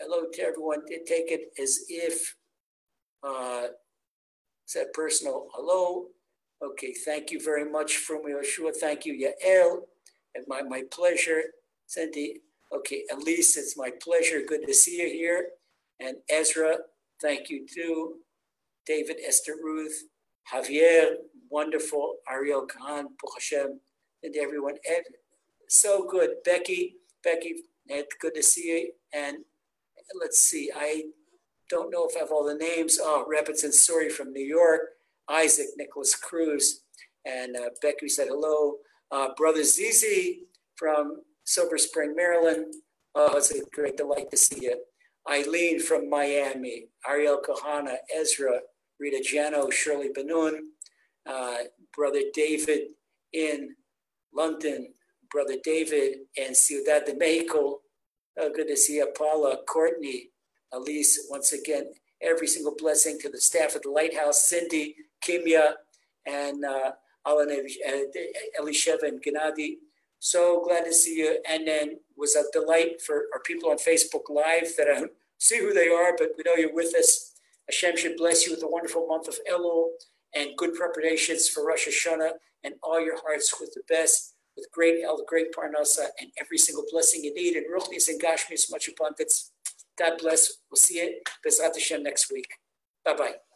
Hello to everyone. Take it as if. Uh, said personal hello. Okay, thank you very much, from Yoshua. Thank you, Yael. And my, my pleasure, Cindy. Okay, Elise, it's my pleasure. Good to see you here. And Ezra, thank you too. David, Esther, Ruth, Javier, wonderful. Ariel Khan, Baruch Hashem, and everyone. Ed, so good. Becky, Becky, Ed, good to see you. And let's see, I. Don't know if I have all the names. Oh, Repetson Suri from New York, Isaac, Nicholas Cruz, and uh, Becky said hello. Uh, Brother Zizi from Silver Spring, Maryland. Oh, it's a great delight to see you. Eileen from Miami, Ariel Kahana, Ezra, Rita Jano, Shirley Benoon, uh, Brother David in London, Brother David in Ciudad de Mexico. Oh, good to see you, Paula, Courtney, Elise, once again, every single blessing to the staff at the Lighthouse, Cindy, Kimya, and uh, Alan, uh, Elisheva, and Gennady. So glad to see you. And then was a delight for our people on Facebook Live that I see who they are, but we know you're with us. Hashem should bless you with a wonderful month of Elul and good preparations for Rosh Hashanah, and all your hearts with the best, with great El, great Parnasa, and every single blessing you need, and Ruchnis and Gashmis, much abundance. God bless. We'll see you, Bezrat Hashem, next week. Bye-bye.